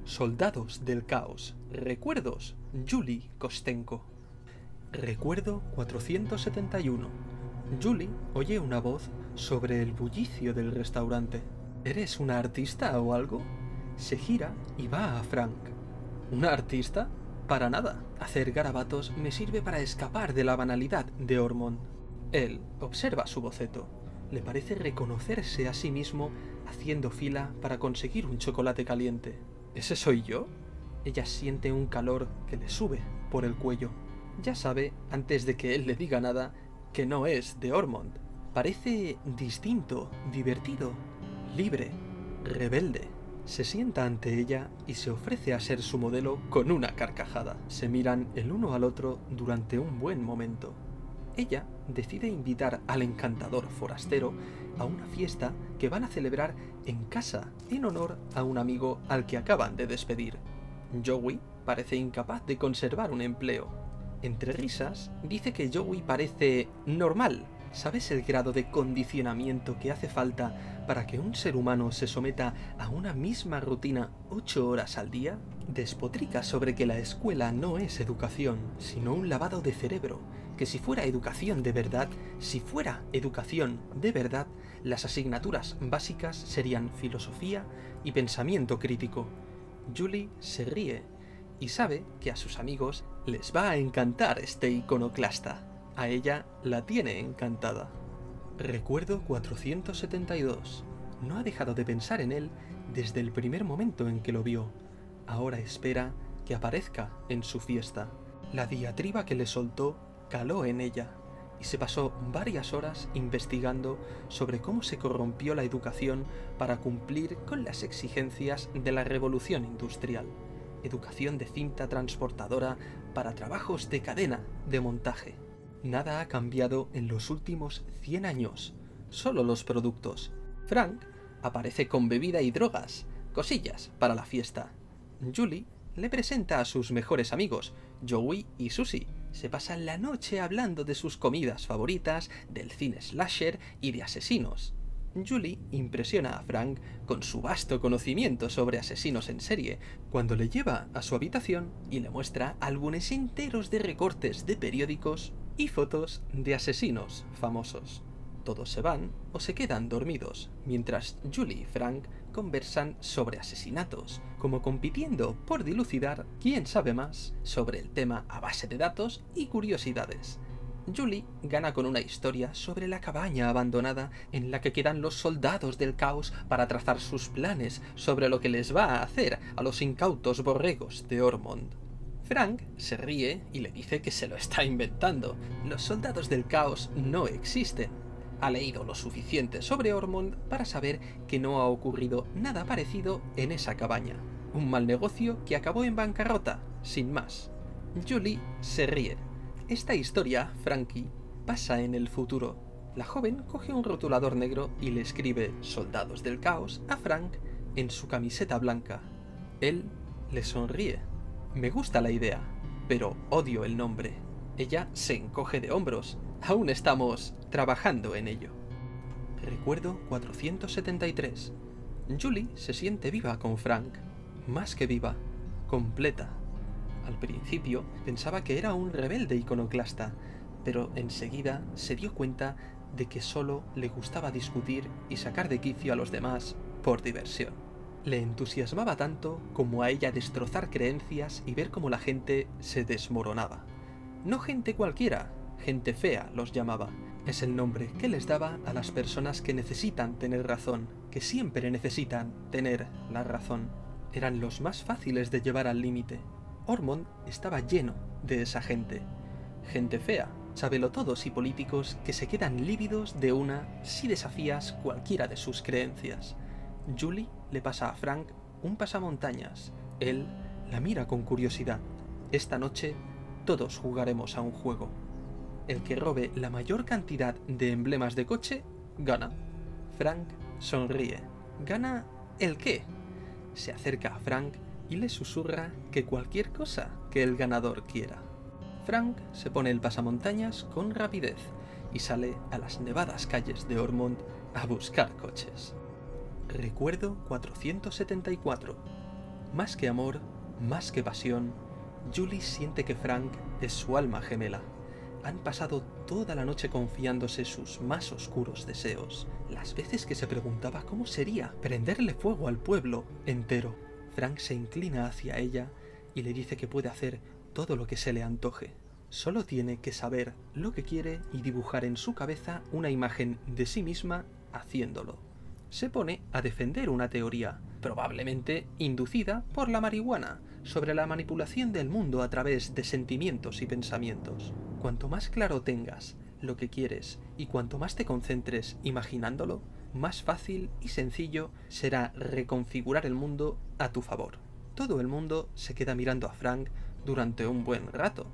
Soldados del Caos. Recuerdos. Julie Kostenko. Recuerdo cuatrocientos setenta y uno. Julie oye una voz sobre el bullicio del restaurante. ¿Eres una artista o algo? Se gira y va a Frank. ¿Una artista? Para nada. Hacer garabatos me sirve para escapar de la banalidad de Ormond. Él observa su boceto. Le parece reconocerse a sí mismo haciendo fila para conseguir un chocolate caliente. ¿Ese soy yo? Ella siente un calor que le sube por el cuello. Ya sabe, antes de que él le diga nada, que no es de Ormond. Parece distinto, divertido, libre, rebelde. Se sienta ante ella y se ofrece a ser su modelo con una carcajada. Se miran el uno al otro durante un buen momento. Ella decide invitar al encantador forastero a una fiesta que van a celebrar en casa en honor a un amigo al que acaban de despedir. Joey parece incapaz de conservar un empleo. Entre risas, dice que Joey parece normal. ¿Sabes el grado de condicionamiento que hace falta para que un ser humano se someta a una misma rutina ocho horas al día? Despotrica sobre que la escuela no es educación, sino un lavado de cerebro, que si fuera educación de verdad, si fuera educación de verdad, las asignaturas básicas serían filosofía y pensamiento crítico. Julie se ríe y sabe que a sus amigos les va a encantar este iconoclasta. A ella la tiene encantada. Recuerdo cuatrocientos setenta y dos. No ha dejado de pensar en él desde el primer momento en que lo vio. Ahora espera que aparezca en su fiesta. La diatriba que le soltó caló en ella y se pasó varias horas investigando sobre cómo se corrompió la educación para cumplir con las exigencias de la revolución industrial. Educación de cinta transportadora para trabajos de cadena de montaje. Nada ha cambiado en los últimos cien años, solo los productos. Frank aparece con bebida y drogas, cosillas para la fiesta. Julie le presenta a sus mejores amigos, Joey y Susie, Se pasan la noche hablando de sus comidas favoritas, del cine slasher y de asesinos. Julie impresiona a Frank con su vasto conocimiento sobre asesinos en serie, cuando le lleva a su habitación y le muestra álbumes enteros de recortes de periódicos y fotos de asesinos famosos. Todos se van o se quedan dormidos, mientras Julie y Frank conversan sobre asesinatos, como compitiendo por dilucidar quién sabe más sobre el tema a base de datos y curiosidades. Julie gana con una historia sobre la cabaña abandonada en la que quedan los soldados del caos para trazar sus planes sobre lo que les va a hacer a los incautos borregos de Ormond. Frank se ríe y le dice que se lo está inventando. Los soldados del caos no existen. Ha leído lo suficiente sobre Ormond para saber que no ha ocurrido nada parecido en esa cabaña. Un mal negocio que acabó en bancarrota, sin más. Julie se ríe. Esta historia, Frankie, pasa en el futuro. La joven coge un rotulador negro y le escribe Soldados del Caos a Frank en su camiseta blanca. Él le sonríe. Me gusta la idea, pero odio el nombre. Ella se encoge de hombros. Aún estamos trabajando en ello. Recuerdo cuatrocientos setenta y tres. Julie se siente viva con Frank. Más que viva, completa. Al principio pensaba que era un rebelde iconoclasta, pero enseguida se dio cuenta de que solo le gustaba discutir y sacar de quicio a los demás por diversión. Le entusiasmaba tanto como a ella destrozar creencias y ver cómo la gente se desmoronaba. No gente cualquiera, gente fea los llamaba. Es el nombre que les daba a las personas que necesitan tener razón, que siempre necesitan tener la razón. Eran los más fáciles de llevar al límite. Ormond estaba lleno de esa gente. Gente fea, sabelotodos y políticos que se quedan lívidos de una si desafías cualquiera de sus creencias. Julie le pasa a Frank un pasamontañas. Él la mira con curiosidad. Esta noche todos jugaremos a un juego. El que robe la mayor cantidad de emblemas de coche, gana. Frank sonríe. ¿Gana el qué? Se acerca a Frank y le susurra que cualquier cosa que el ganador quiera. Frank se pone el pasamontañas con rapidez y sale a las nevadas calles de Ormond a buscar coches. Recuerdo cuatrocientos setenta y cuatro. Más que amor, más que pasión, Julie siente que Frank es su alma gemela. Han pasado toda la noche confiándose sus más oscuros deseos, las veces que se preguntaba cómo sería prenderle fuego al pueblo entero. Frank se inclina hacia ella y le dice que puede hacer todo lo que se le antoje. Solo tiene que saber lo que quiere y dibujar en su cabeza una imagen de sí misma haciéndolo. Se pone a defender una teoría, probablemente inducida por la marihuana, sobre la manipulación del mundo a través de sentimientos y pensamientos. Cuanto más claro tengas lo que quieres y cuanto más te concentres imaginándolo, más fácil y sencillo será reconfigurar el mundo a tu favor. Todo el mundo se queda mirando a Frank durante un buen rato.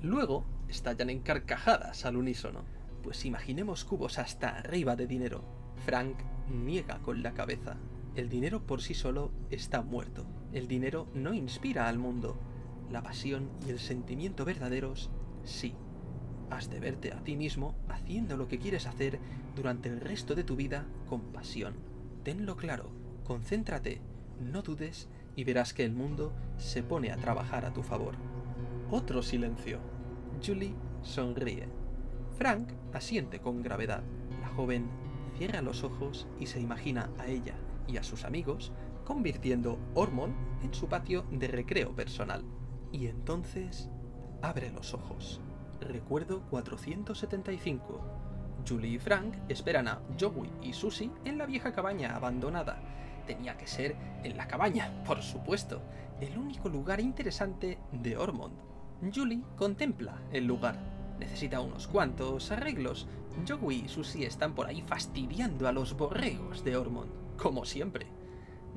Luego estallan en carcajadas al unísono. Pues imaginemos cubos hasta arriba de dinero. Frank niega con la cabeza. El dinero por sí solo está muerto. El dinero no inspira al mundo. La pasión y el sentimiento verdaderos, sí. Has de verte a ti mismo haciendo lo que quieres hacer durante el resto de tu vida con pasión. Tenlo claro, concéntrate, no dudes y verás que el mundo se pone a trabajar a tu favor. Otro silencio. Julie sonríe. Frank asiente con gravedad. La joven cierra los ojos y se imagina a ella y a sus amigos convirtiendo Ormond en su patio de recreo personal. Y entonces abre los ojos. Recuerdo cuatrocientos setenta y cinco. Julie y Frank esperan a Joey y Susie en la vieja cabaña abandonada. Tenía que ser en la cabaña, por supuesto, el único lugar interesante de Ormond. Julie contempla el lugar. Necesita unos cuantos arreglos. Joey y Susie están por ahí fastidiando a los borregos de Ormond, como siempre.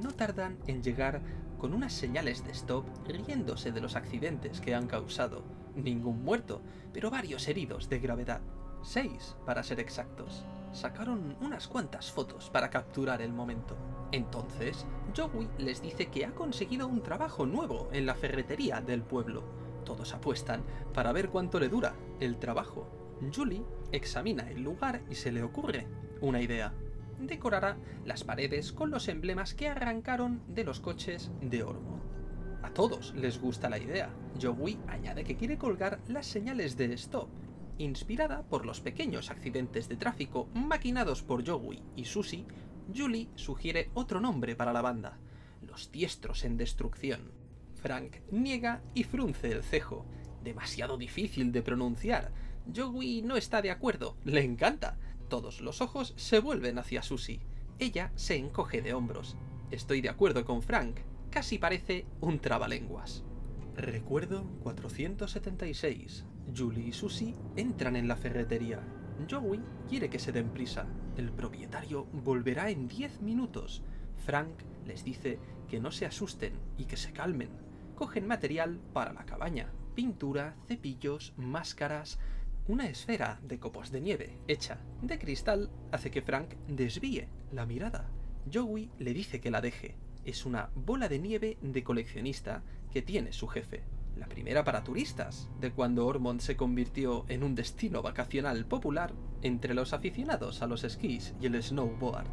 No tardan en llegar con unas señales de stop riéndose de los accidentes que han causado. Ningún muerto, pero varios heridos de gravedad. Seis, para ser exactos. Sacaron unas cuantas fotos para capturar el momento. Entonces, Joey les dice que ha conseguido un trabajo nuevo en la ferretería del pueblo. todos apuestan para ver cuánto le dura el trabajo. Julie examina el lugar y se le ocurre una idea. Decorará las paredes con los emblemas que arrancaron de los coches de Ormo. A todos les gusta la idea. Joey añade que quiere colgar las señales de stop, inspirada por los pequeños accidentes de tráfico maquinados por Joey y Susie. Julie sugiere otro nombre para la banda: los Diestros en Destrucción. Frank niega y frunce el cejo. Demasiado difícil de pronunciar. Joey no está de acuerdo, le encanta. Todos los ojos se vuelven hacia Susie. Ella se encoge de hombros. Estoy de acuerdo con Frank. Casi parece un trabalenguas. Recuerdo cuatrocientos setenta y seis. Julie y Susie entran en la ferretería. Joey quiere que se den prisa. El propietario volverá en diez minutos. Frank les dice que no se asusten y que se calmen. Cogen material para la cabaña: pintura, cepillos, máscaras. Una esfera de copos de nieve hecha de cristal hace que Frank desvíe la mirada. Joey le dice que la deje. Es una bola de nieve de coleccionista que tiene su jefe. La primera para turistas, de cuando Ormond se convirtió en un destino vacacional popular entre los aficionados a los esquís y el snowboard.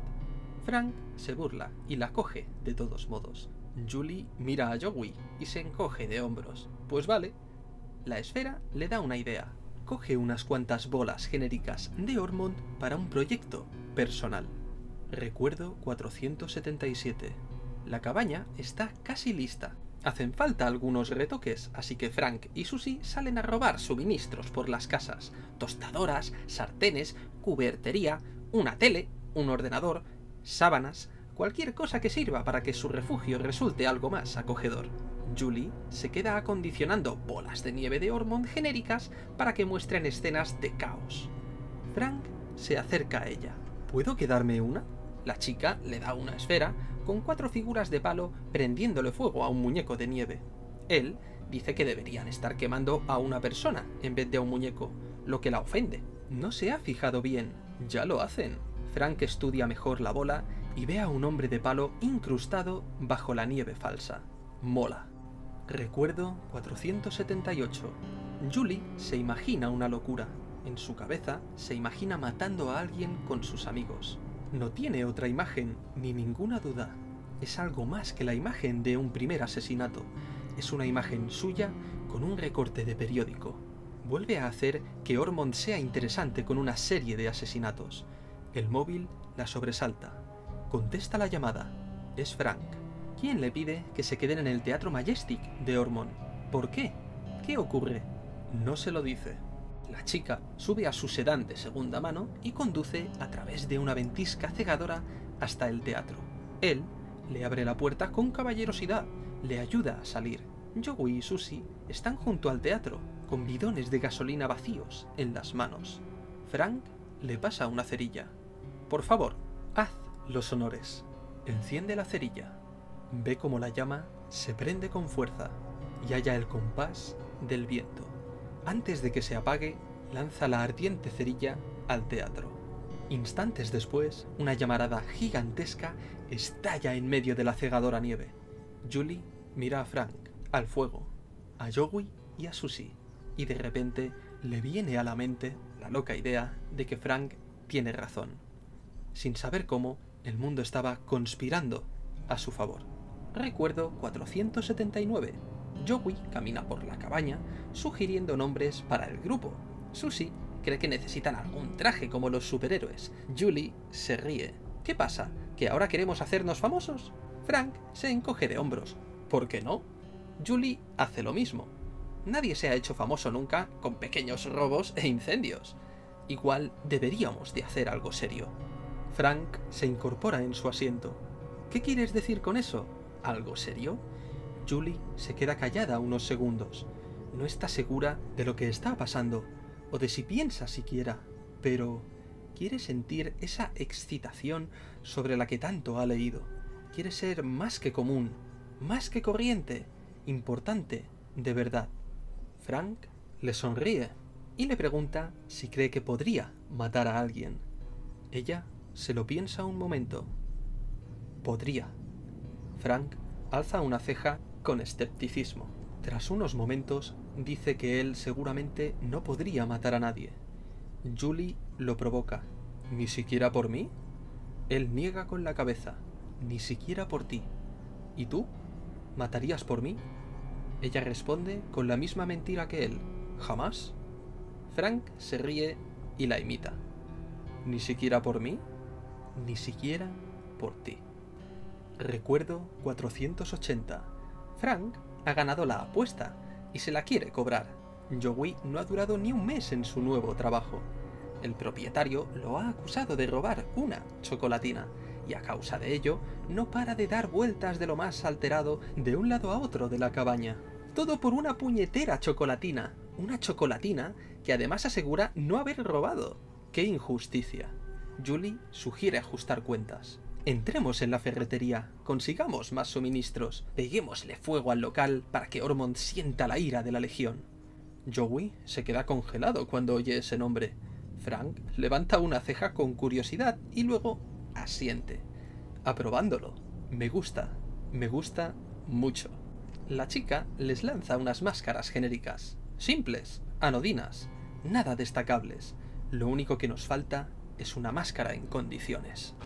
Frank se burla y la coge de todos modos. Julie mira a Joey y se encoge de hombros. Pues vale. La esfera le da una idea. Coge unas cuantas bolas genéricas de Ormond para un proyecto personal. Recuerdo cuatrocientos setenta y siete. La cabaña está casi lista. Hacen falta algunos retoques, así que Frank y Susie salen a robar suministros por las casas: tostadoras, sartenes, cubertería, una tele, un ordenador, sábanas, cualquier cosa que sirva para que su refugio resulte algo más acogedor. Julie se queda acondicionando bolas de nieve de Ormond genéricas para que muestren escenas de caos. Frank se acerca a ella. ¿Puedo quedarme una? La chica le da una esfera con cuatro figuras de palo prendiéndole fuego a un muñeco de nieve. Él dice que deberían estar quemando a una persona en vez de a un muñeco, lo que la ofende. No se ha fijado bien. Ya lo hacen. Frank estudia mejor la bola y ve a un hombre de palo incrustado bajo la nieve falsa. Mola. Recuerdo cuatrocientos setenta y ocho. Julie se imagina una locura. En su cabeza se imagina matando a alguien con sus amigos. No tiene otra imagen ni ninguna duda. Es algo más que la imagen de un primer asesinato. Es una imagen suya con un recorte de periódico. Vuelve a hacer que Ormond sea interesante con una serie de asesinatos. El móvil la sobresalta. Contesta la llamada. Es Frank, quien le pide que se queden en el Teatro Majestic de Ormond. ¿Por qué? ¿Qué ocurre? No se lo dice. La chica sube a su sedán de segunda mano y conduce a través de una ventisca cegadora hasta el teatro. Él le abre la puerta con caballerosidad, le ayuda a salir. Joey y Susie están junto al teatro, con bidones de gasolina vacíos en las manos. Frank le pasa una cerilla. Por favor, haz los honores. Enciende la cerilla. Ve cómo la llama se prende con fuerza y halla el compás del viento. Antes de que se apague, lanza la ardiente cerilla al teatro. Instantes después, una llamarada gigantesca estalla en medio de la cegadora nieve. Julie mira a Frank, al fuego, a Joey y a Susie, y de repente le viene a la mente la loca idea de que Frank tiene razón. Sin saber cómo, el mundo estaba conspirando a su favor. Recuerdo cuatrocientos setenta y nueve. Joey camina por la cabaña, sugiriendo nombres para el grupo. Susie cree que necesitan algún traje como los superhéroes. Julie se ríe. ¿Qué pasa? ¿Que ahora queremos hacernos famosos? Frank se encoge de hombros. ¿Por qué no? Julie hace lo mismo. Nadie se ha hecho famoso nunca con pequeños robos e incendios. Igual deberíamos de hacer algo serio. Frank se incorpora en su asiento. ¿Qué quieres decir con eso? ¿Algo serio? Julie se queda callada unos segundos. No está segura de lo que está pasando, o de si piensa siquiera, pero quiere sentir esa excitación sobre la que tanto ha leído. Quiere ser más que común, más que corriente, importante, de verdad. Frank le sonríe y le pregunta si cree que podría matar a alguien. Ella se lo piensa un momento. Podría. Frank alza una ceja con escepticismo. Tras unos momentos, dice que él seguramente no podría matar a nadie. Julie lo provoca. ¿Ni siquiera por mí? Él niega con la cabeza. Ni siquiera por ti. ¿Y tú? ¿Matarías por mí? Ella responde con la misma mentira que él. ¿Jamás? Frank se ríe y la imita. ¿Ni siquiera por mí? Ni siquiera por ti. Recuerdo cuatrocientos ochenta. Frank ha ganado la apuesta y se la quiere cobrar. Joey no ha durado ni un mes en su nuevo trabajo. El propietario lo ha acusado de robar una chocolatina y a causa de ello no para de dar vueltas de lo más alterado de un lado a otro de la cabaña. Todo por una puñetera chocolatina. Una chocolatina que además asegura no haber robado. ¡Qué injusticia! Julie sugiere ajustar cuentas. Entremos en la ferretería, consigamos más suministros, peguémosle fuego al local para que Ormond sienta la ira de la legión. Joey se queda congelado cuando oye ese nombre. Frank levanta una ceja con curiosidad y luego asiente, aprobándolo. Me gusta, me gusta mucho. La chica les lanza unas máscaras genéricas, simples, anodinas, nada destacables. Lo único que nos falta es una máscara en condiciones.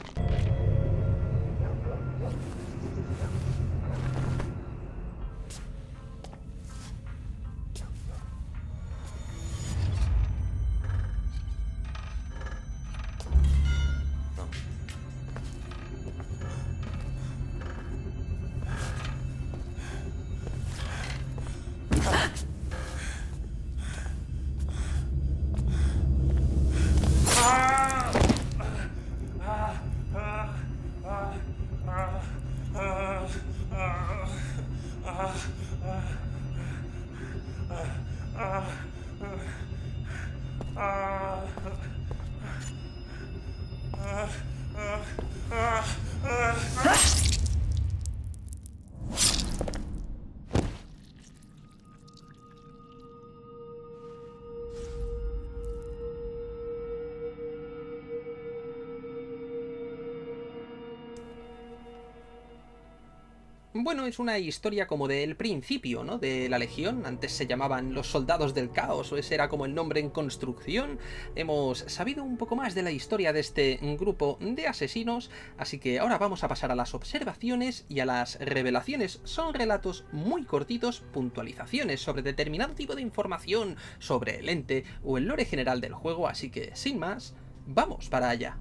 Bueno, es una historia como del principio, ¿no? De la Legión. Antes se llamaban los Soldados del Caos, o ese era como el nombre en construcción. Hemos sabido un poco más de la historia de este grupo de asesinos, así que ahora vamos a pasar a las observaciones y a las revelaciones. Son relatos muy cortitos, puntualizaciones sobre determinado tipo de información sobre el ente o el lore general del juego, así que, sin más, ¡vamos para allá!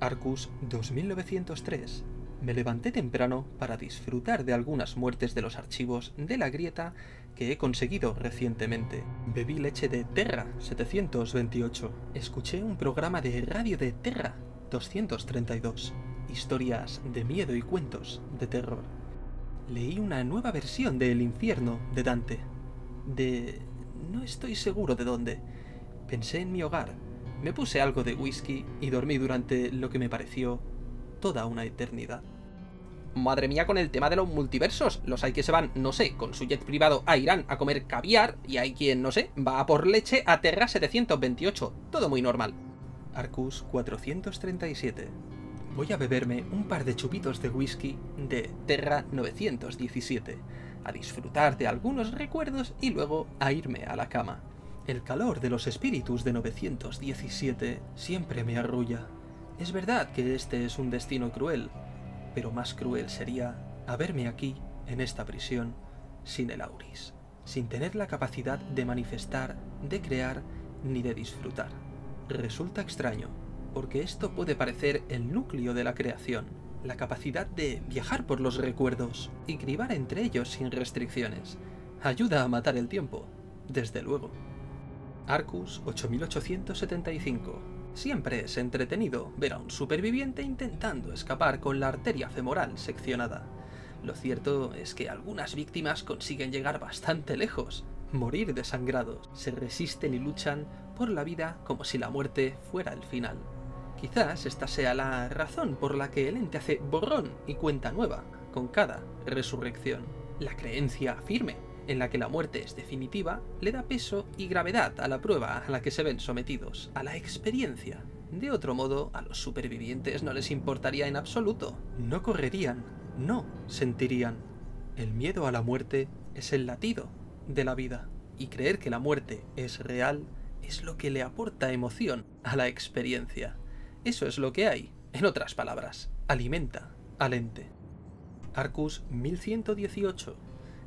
Arcus dos mil novecientos tres. Me levanté temprano para disfrutar de algunas muertes de los archivos de la grieta que he conseguido recientemente. Bebí leche de Terra setecientos veintiocho. Escuché un programa de radio de Terra doscientos treinta y dos. Historias de miedo y cuentos de terror. Leí una nueva versión de El infierno de Dante. De... no estoy seguro de dónde. Pensé en mi hogar. Me puse algo de whisky y dormí durante lo que me pareció toda una eternidad. Madre mía con el tema de los multiversos. Los hay que se van, no sé, con su jet privado a Irán a comer caviar, y hay quien, no sé, va a por leche a Terra setecientos veintiocho. Todo muy normal. Arcus cuatrocientos treinta y siete. Voy a beberme un par de chupitos de whisky de Terra novecientos diecisiete, a disfrutar de algunos recuerdos y luego a irme a la cama. El calor de los espíritus de novecientos diecisiete siempre me arrulla. Es verdad que este es un destino cruel, pero más cruel sería haberme aquí, en esta prisión, sin el Auris, sin tener la capacidad de manifestar, de crear ni de disfrutar. Resulta extraño, porque esto puede parecer el núcleo de la creación, la capacidad de viajar por los recuerdos y cribar entre ellos sin restricciones. Ayuda a matar el tiempo, desde luego. Arcus ocho mil ochocientos setenta y cinco. Siempre es entretenido ver a un superviviente intentando escapar con la arteria femoral seccionada. Lo cierto es que algunas víctimas consiguen llegar bastante lejos, morir desangrados. Se resisten y luchan por la vida como si la muerte fuera el final. Quizás esta sea la razón por la que el ente hace borrón y cuenta nueva con cada resurrección. La creencia firme en la que la muerte es definitiva, le da peso y gravedad a la prueba a la que se ven sometidos, a la experiencia. De otro modo, a los supervivientes no les importaría en absoluto. No correrían, no sentirían. El miedo a la muerte es el latido de la vida. y creer que la muerte es real es lo que le aporta emoción a la experiencia. Eso es lo que hay, en otras palabras, alimenta al ente. Arcus mil ciento dieciocho.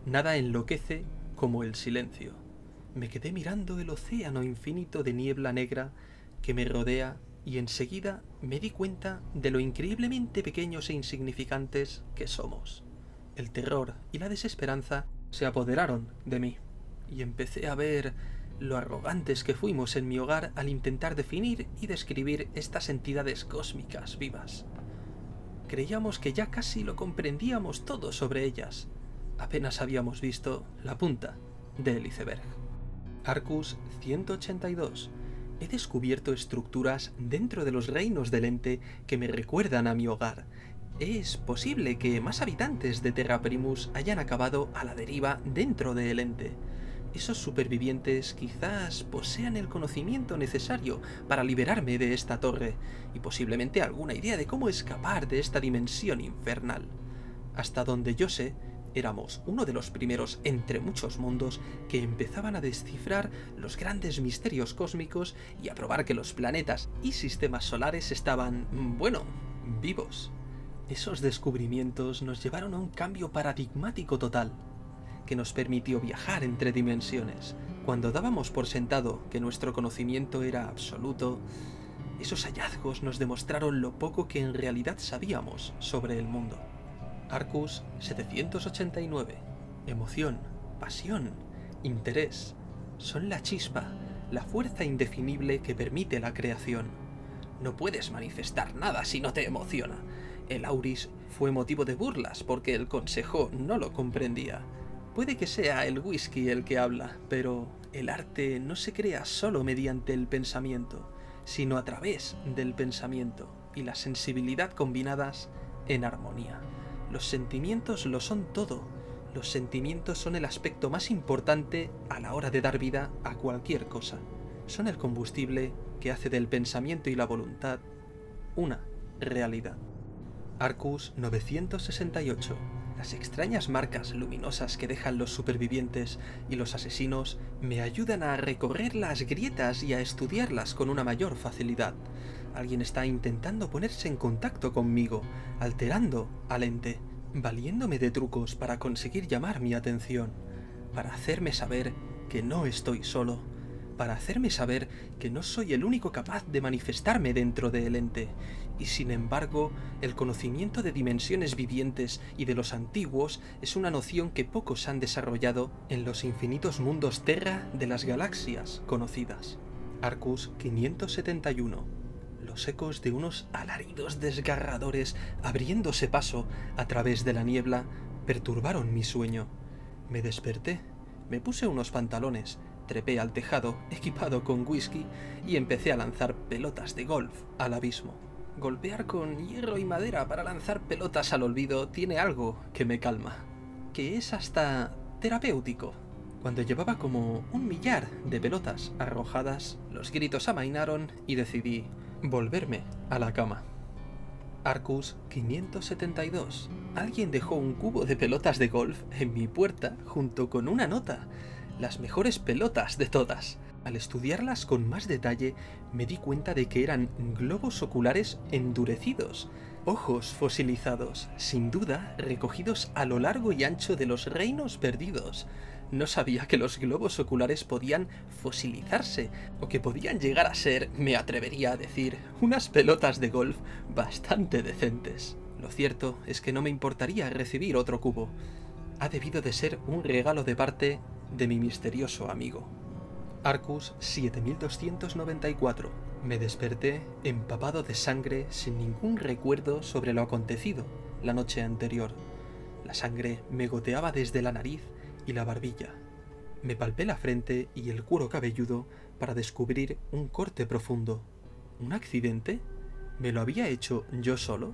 Nada enloquece como el silencio. Me quedé mirando el océano infinito de niebla negra que me rodea y enseguida me di cuenta de lo increíblemente pequeños e insignificantes que somos. El terror y la desesperanza se apoderaron de mí y empecé a ver lo arrogantes que fuimos en mi hogar al intentar definir y describir estas entidades cósmicas vivas. Creíamos que ya casi lo comprendíamos todo sobre ellas. Apenas habíamos visto la punta del iceberg. Arcus ciento ochenta y dos. He descubierto estructuras dentro de los reinos del ente que me recuerdan a mi hogar. Es posible que más habitantes de Terra Primus hayan acabado a la deriva dentro del ente. Esos supervivientes quizás posean el conocimiento necesario para liberarme de esta torre, y posiblemente alguna idea de cómo escapar de esta dimensión infernal. Hasta donde yo sé, éramos uno de los primeros entre muchos mundos que empezaban a descifrar los grandes misterios cósmicos y a probar que los planetas y sistemas solares estaban, bueno, vivos. Esos descubrimientos nos llevaron a un cambio paradigmático total, que nos permitió viajar entre dimensiones. Cuando dábamos por sentado que nuestro conocimiento era absoluto, esos hallazgos nos demostraron lo poco que en realidad sabíamos sobre el mundo. Arcus setecientos ochenta y nueve. Emoción, pasión, interés, son la chispa, la fuerza indefinible que permite la creación. No puedes manifestar nada si no te emociona. El Auris fue motivo de burlas porque el consejo no lo comprendía. Puede que sea el whisky el que habla, pero el arte no se crea solo mediante el pensamiento, sino a través del pensamiento y la sensibilidad combinadas en armonía. Los sentimientos lo son todo. Los sentimientos son el aspecto más importante a la hora de dar vida a cualquier cosa. Son el combustible que hace del pensamiento y la voluntad una realidad. Arcus novecientos sesenta y ocho. Las extrañas marcas luminosas que dejan los supervivientes y los asesinos me ayudan a recorrer las grietas y a estudiarlas con una mayor facilidad. Alguien está intentando ponerse en contacto conmigo, alterando al ente, valiéndome de trucos para conseguir llamar mi atención, para hacerme saber que no estoy solo, para hacerme saber que no soy el único capaz de manifestarme dentro del ente. Y sin embargo, el conocimiento de dimensiones vivientes y de los antiguos es una noción que pocos han desarrollado en los infinitos mundos Terra de las galaxias conocidas. Arcus quinientos setenta y uno. Los ecos de unos alaridos desgarradores abriéndose paso a través de la niebla perturbaron mi sueño. Me desperté, me puse unos pantalones, trepé al tejado equipado con whisky y empecé a lanzar pelotas de golf al abismo. Golpear con hierro y madera para lanzar pelotas al olvido tiene algo que me calma, que es hasta terapéutico. Cuando llevaba como un millar de pelotas arrojadas, los gritos amainaron y decidí volverme a la cama. Arcus quinientos setenta y dos. Alguien dejó un cubo de pelotas de golf en mi puerta junto con una nota. Las mejores pelotas de todas. Al estudiarlas con más detalle, me di cuenta de que eran globos oculares endurecidos, ojos fosilizados, sin duda recogidos a lo largo y ancho de los reinos perdidos. No sabía que los globos oculares podían fosilizarse, o que podían llegar a ser, me atrevería a decir, unas pelotas de golf bastante decentes. Lo cierto es que no me importaría recibir otro cubo. Ha debido de ser un regalo de parte de mi misterioso amigo. Arcus siete mil doscientos noventa y cuatro. Me desperté empapado de sangre sin ningún recuerdo sobre lo acontecido la noche anterior. La sangre me goteaba desde la nariz y la barbilla. Me palpé la frente y el cuero cabelludo para descubrir un corte profundo. ¿Un accidente? ¿Me lo había hecho yo solo?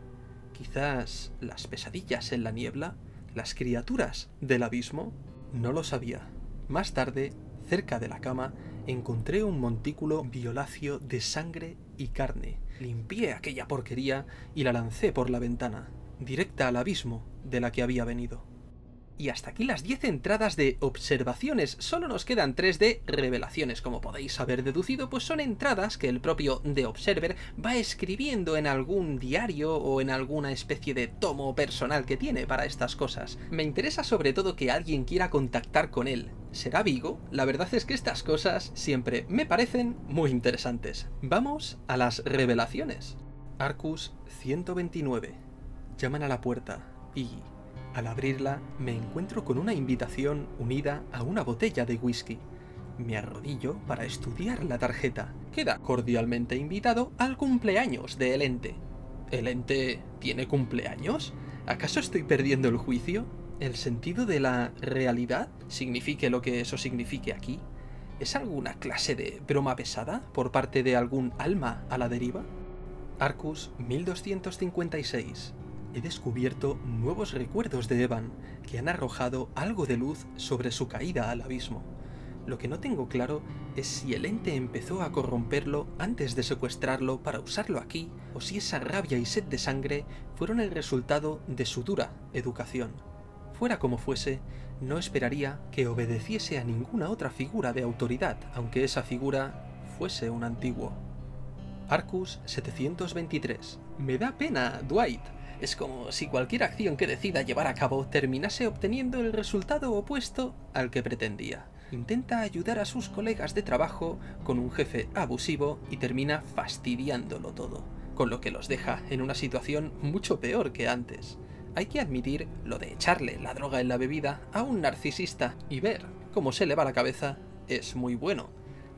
¿Quizás las pesadillas en la niebla? ¿Las criaturas del abismo? No lo sabía. Más tarde, cerca de la cama, encontré un montículo violáceo de sangre y carne. Limpié aquella porquería y la lancé por la ventana, directa al abismo de la que había venido. Y hasta aquí las diez entradas de observaciones. Solo nos quedan tres de revelaciones. Como podéis haber deducido, pues son entradas que el propio The Observer va escribiendo en algún diario o en alguna especie de tomo personal que tiene para estas cosas. Me interesa sobre todo que alguien quiera contactar con él. ¿Será Vigo? La verdad es que estas cosas siempre me parecen muy interesantes. Vamos a las revelaciones. Arcus ciento veintinueve. Llaman a la puerta y... al abrirla, me encuentro con una invitación unida a una botella de whisky. Me arrodillo para estudiar la tarjeta. Queda cordialmente invitado al cumpleaños de el ente. ¿El ente tiene cumpleaños? ¿Acaso estoy perdiendo el juicio? ¿El sentido de la realidad, signifique lo que eso signifique aquí? ¿Es alguna clase de broma pesada por parte de algún alma a la deriva? Arcus mil doscientos cincuenta y seis. He descubierto nuevos recuerdos de Evan, que han arrojado algo de luz sobre su caída al abismo. Lo que no tengo claro es si el ente empezó a corromperlo antes de secuestrarlo para usarlo aquí, o si esa rabia y sed de sangre fueron el resultado de su dura educación. Fuera como fuese, no esperaría que obedeciese a ninguna otra figura de autoridad, aunque esa figura fuese un antiguo. Arcus setecientos veintitrés. Me da pena, Dwight. Es como si cualquier acción que decida llevar a cabo terminase obteniendo el resultado opuesto al que pretendía. Intenta ayudar a sus colegas de trabajo con un jefe abusivo y termina fastidiándolo todo, con lo que los deja en una situación mucho peor que antes. Hay que admitir lo de echarle la droga en la bebida a un narcisista y ver cómo se le va la cabeza es muy bueno.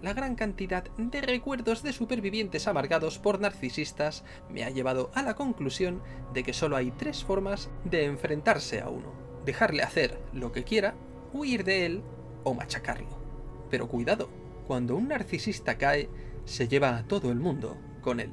La gran cantidad de recuerdos de supervivientes amargados por narcisistas me ha llevado a la conclusión de que solo hay tres formas de enfrentarse a uno: dejarle hacer lo que quiera, huir de él o machacarlo. Pero cuidado, cuando un narcisista cae, se lleva a todo el mundo con él.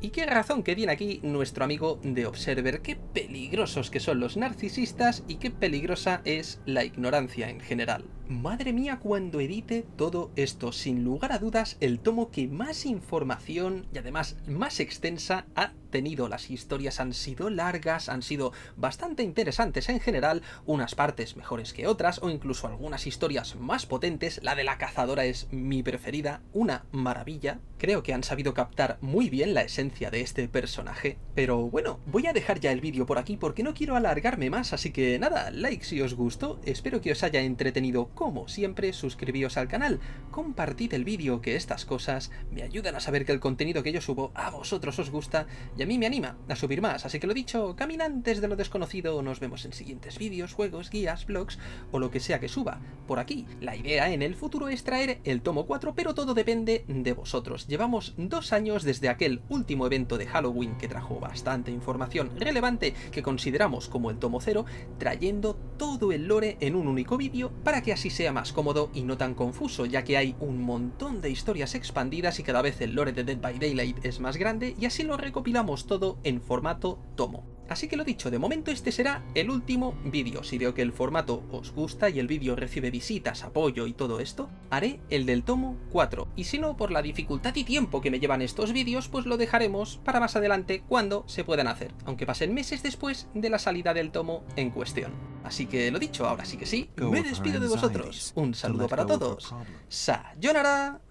Y qué razón que tiene aquí nuestro amigo The Observer, qué peligrosos que son los narcisistas y qué peligrosa es la ignorancia en general. Madre mía, cuando edite todo esto, sin lugar a dudas, el tomo que más información y además más extensa ha tenido. Las historias han sido largas, han sido bastante interesantes en general, unas partes mejores que otras, o incluso algunas historias más potentes. La de la cazadora es mi preferida, una maravilla. Creo que han sabido captar muy bien la esencia de este personaje. Pero bueno, voy a dejar ya el vídeo por aquí porque no quiero alargarme más, así que nada, like si os gustó, espero que os haya entretenido como siempre, suscribíos al canal, compartid el vídeo, que estas cosas me ayudan a saber que el contenido que yo subo a vosotros os gusta y a mí me anima a subir más. Así que lo dicho, caminantes de lo desconocido, nos vemos en siguientes vídeos, juegos, guías, vlogs o lo que sea que suba por aquí. La idea en el futuro es traer el tomo cuatro, pero todo depende de vosotros. Llevamos dos años desde aquel último evento de Halloween que trajo bastante información relevante que consideramos como el tomo cero, trayendo todo el lore en un único vídeo para que así sea más cómodo y no tan confuso, ya que hay un montón de historias expandidas y cada vez el lore de Dead by Daylight es más grande y así lo recopilamos todo en formato tomo. Así que lo dicho, de momento este será el último vídeo. Si veo que el formato os gusta y el vídeo recibe visitas, apoyo y todo esto, haré el del tomo cuatro. Y si no, por la dificultad y tiempo que me llevan estos vídeos, pues lo dejaremos para más adelante cuando se puedan hacer, aunque pasen meses después de la salida del tomo en cuestión. Así que lo dicho, ahora sí que sí, me despido de vosotros. Un saludo para todos. Sayonara.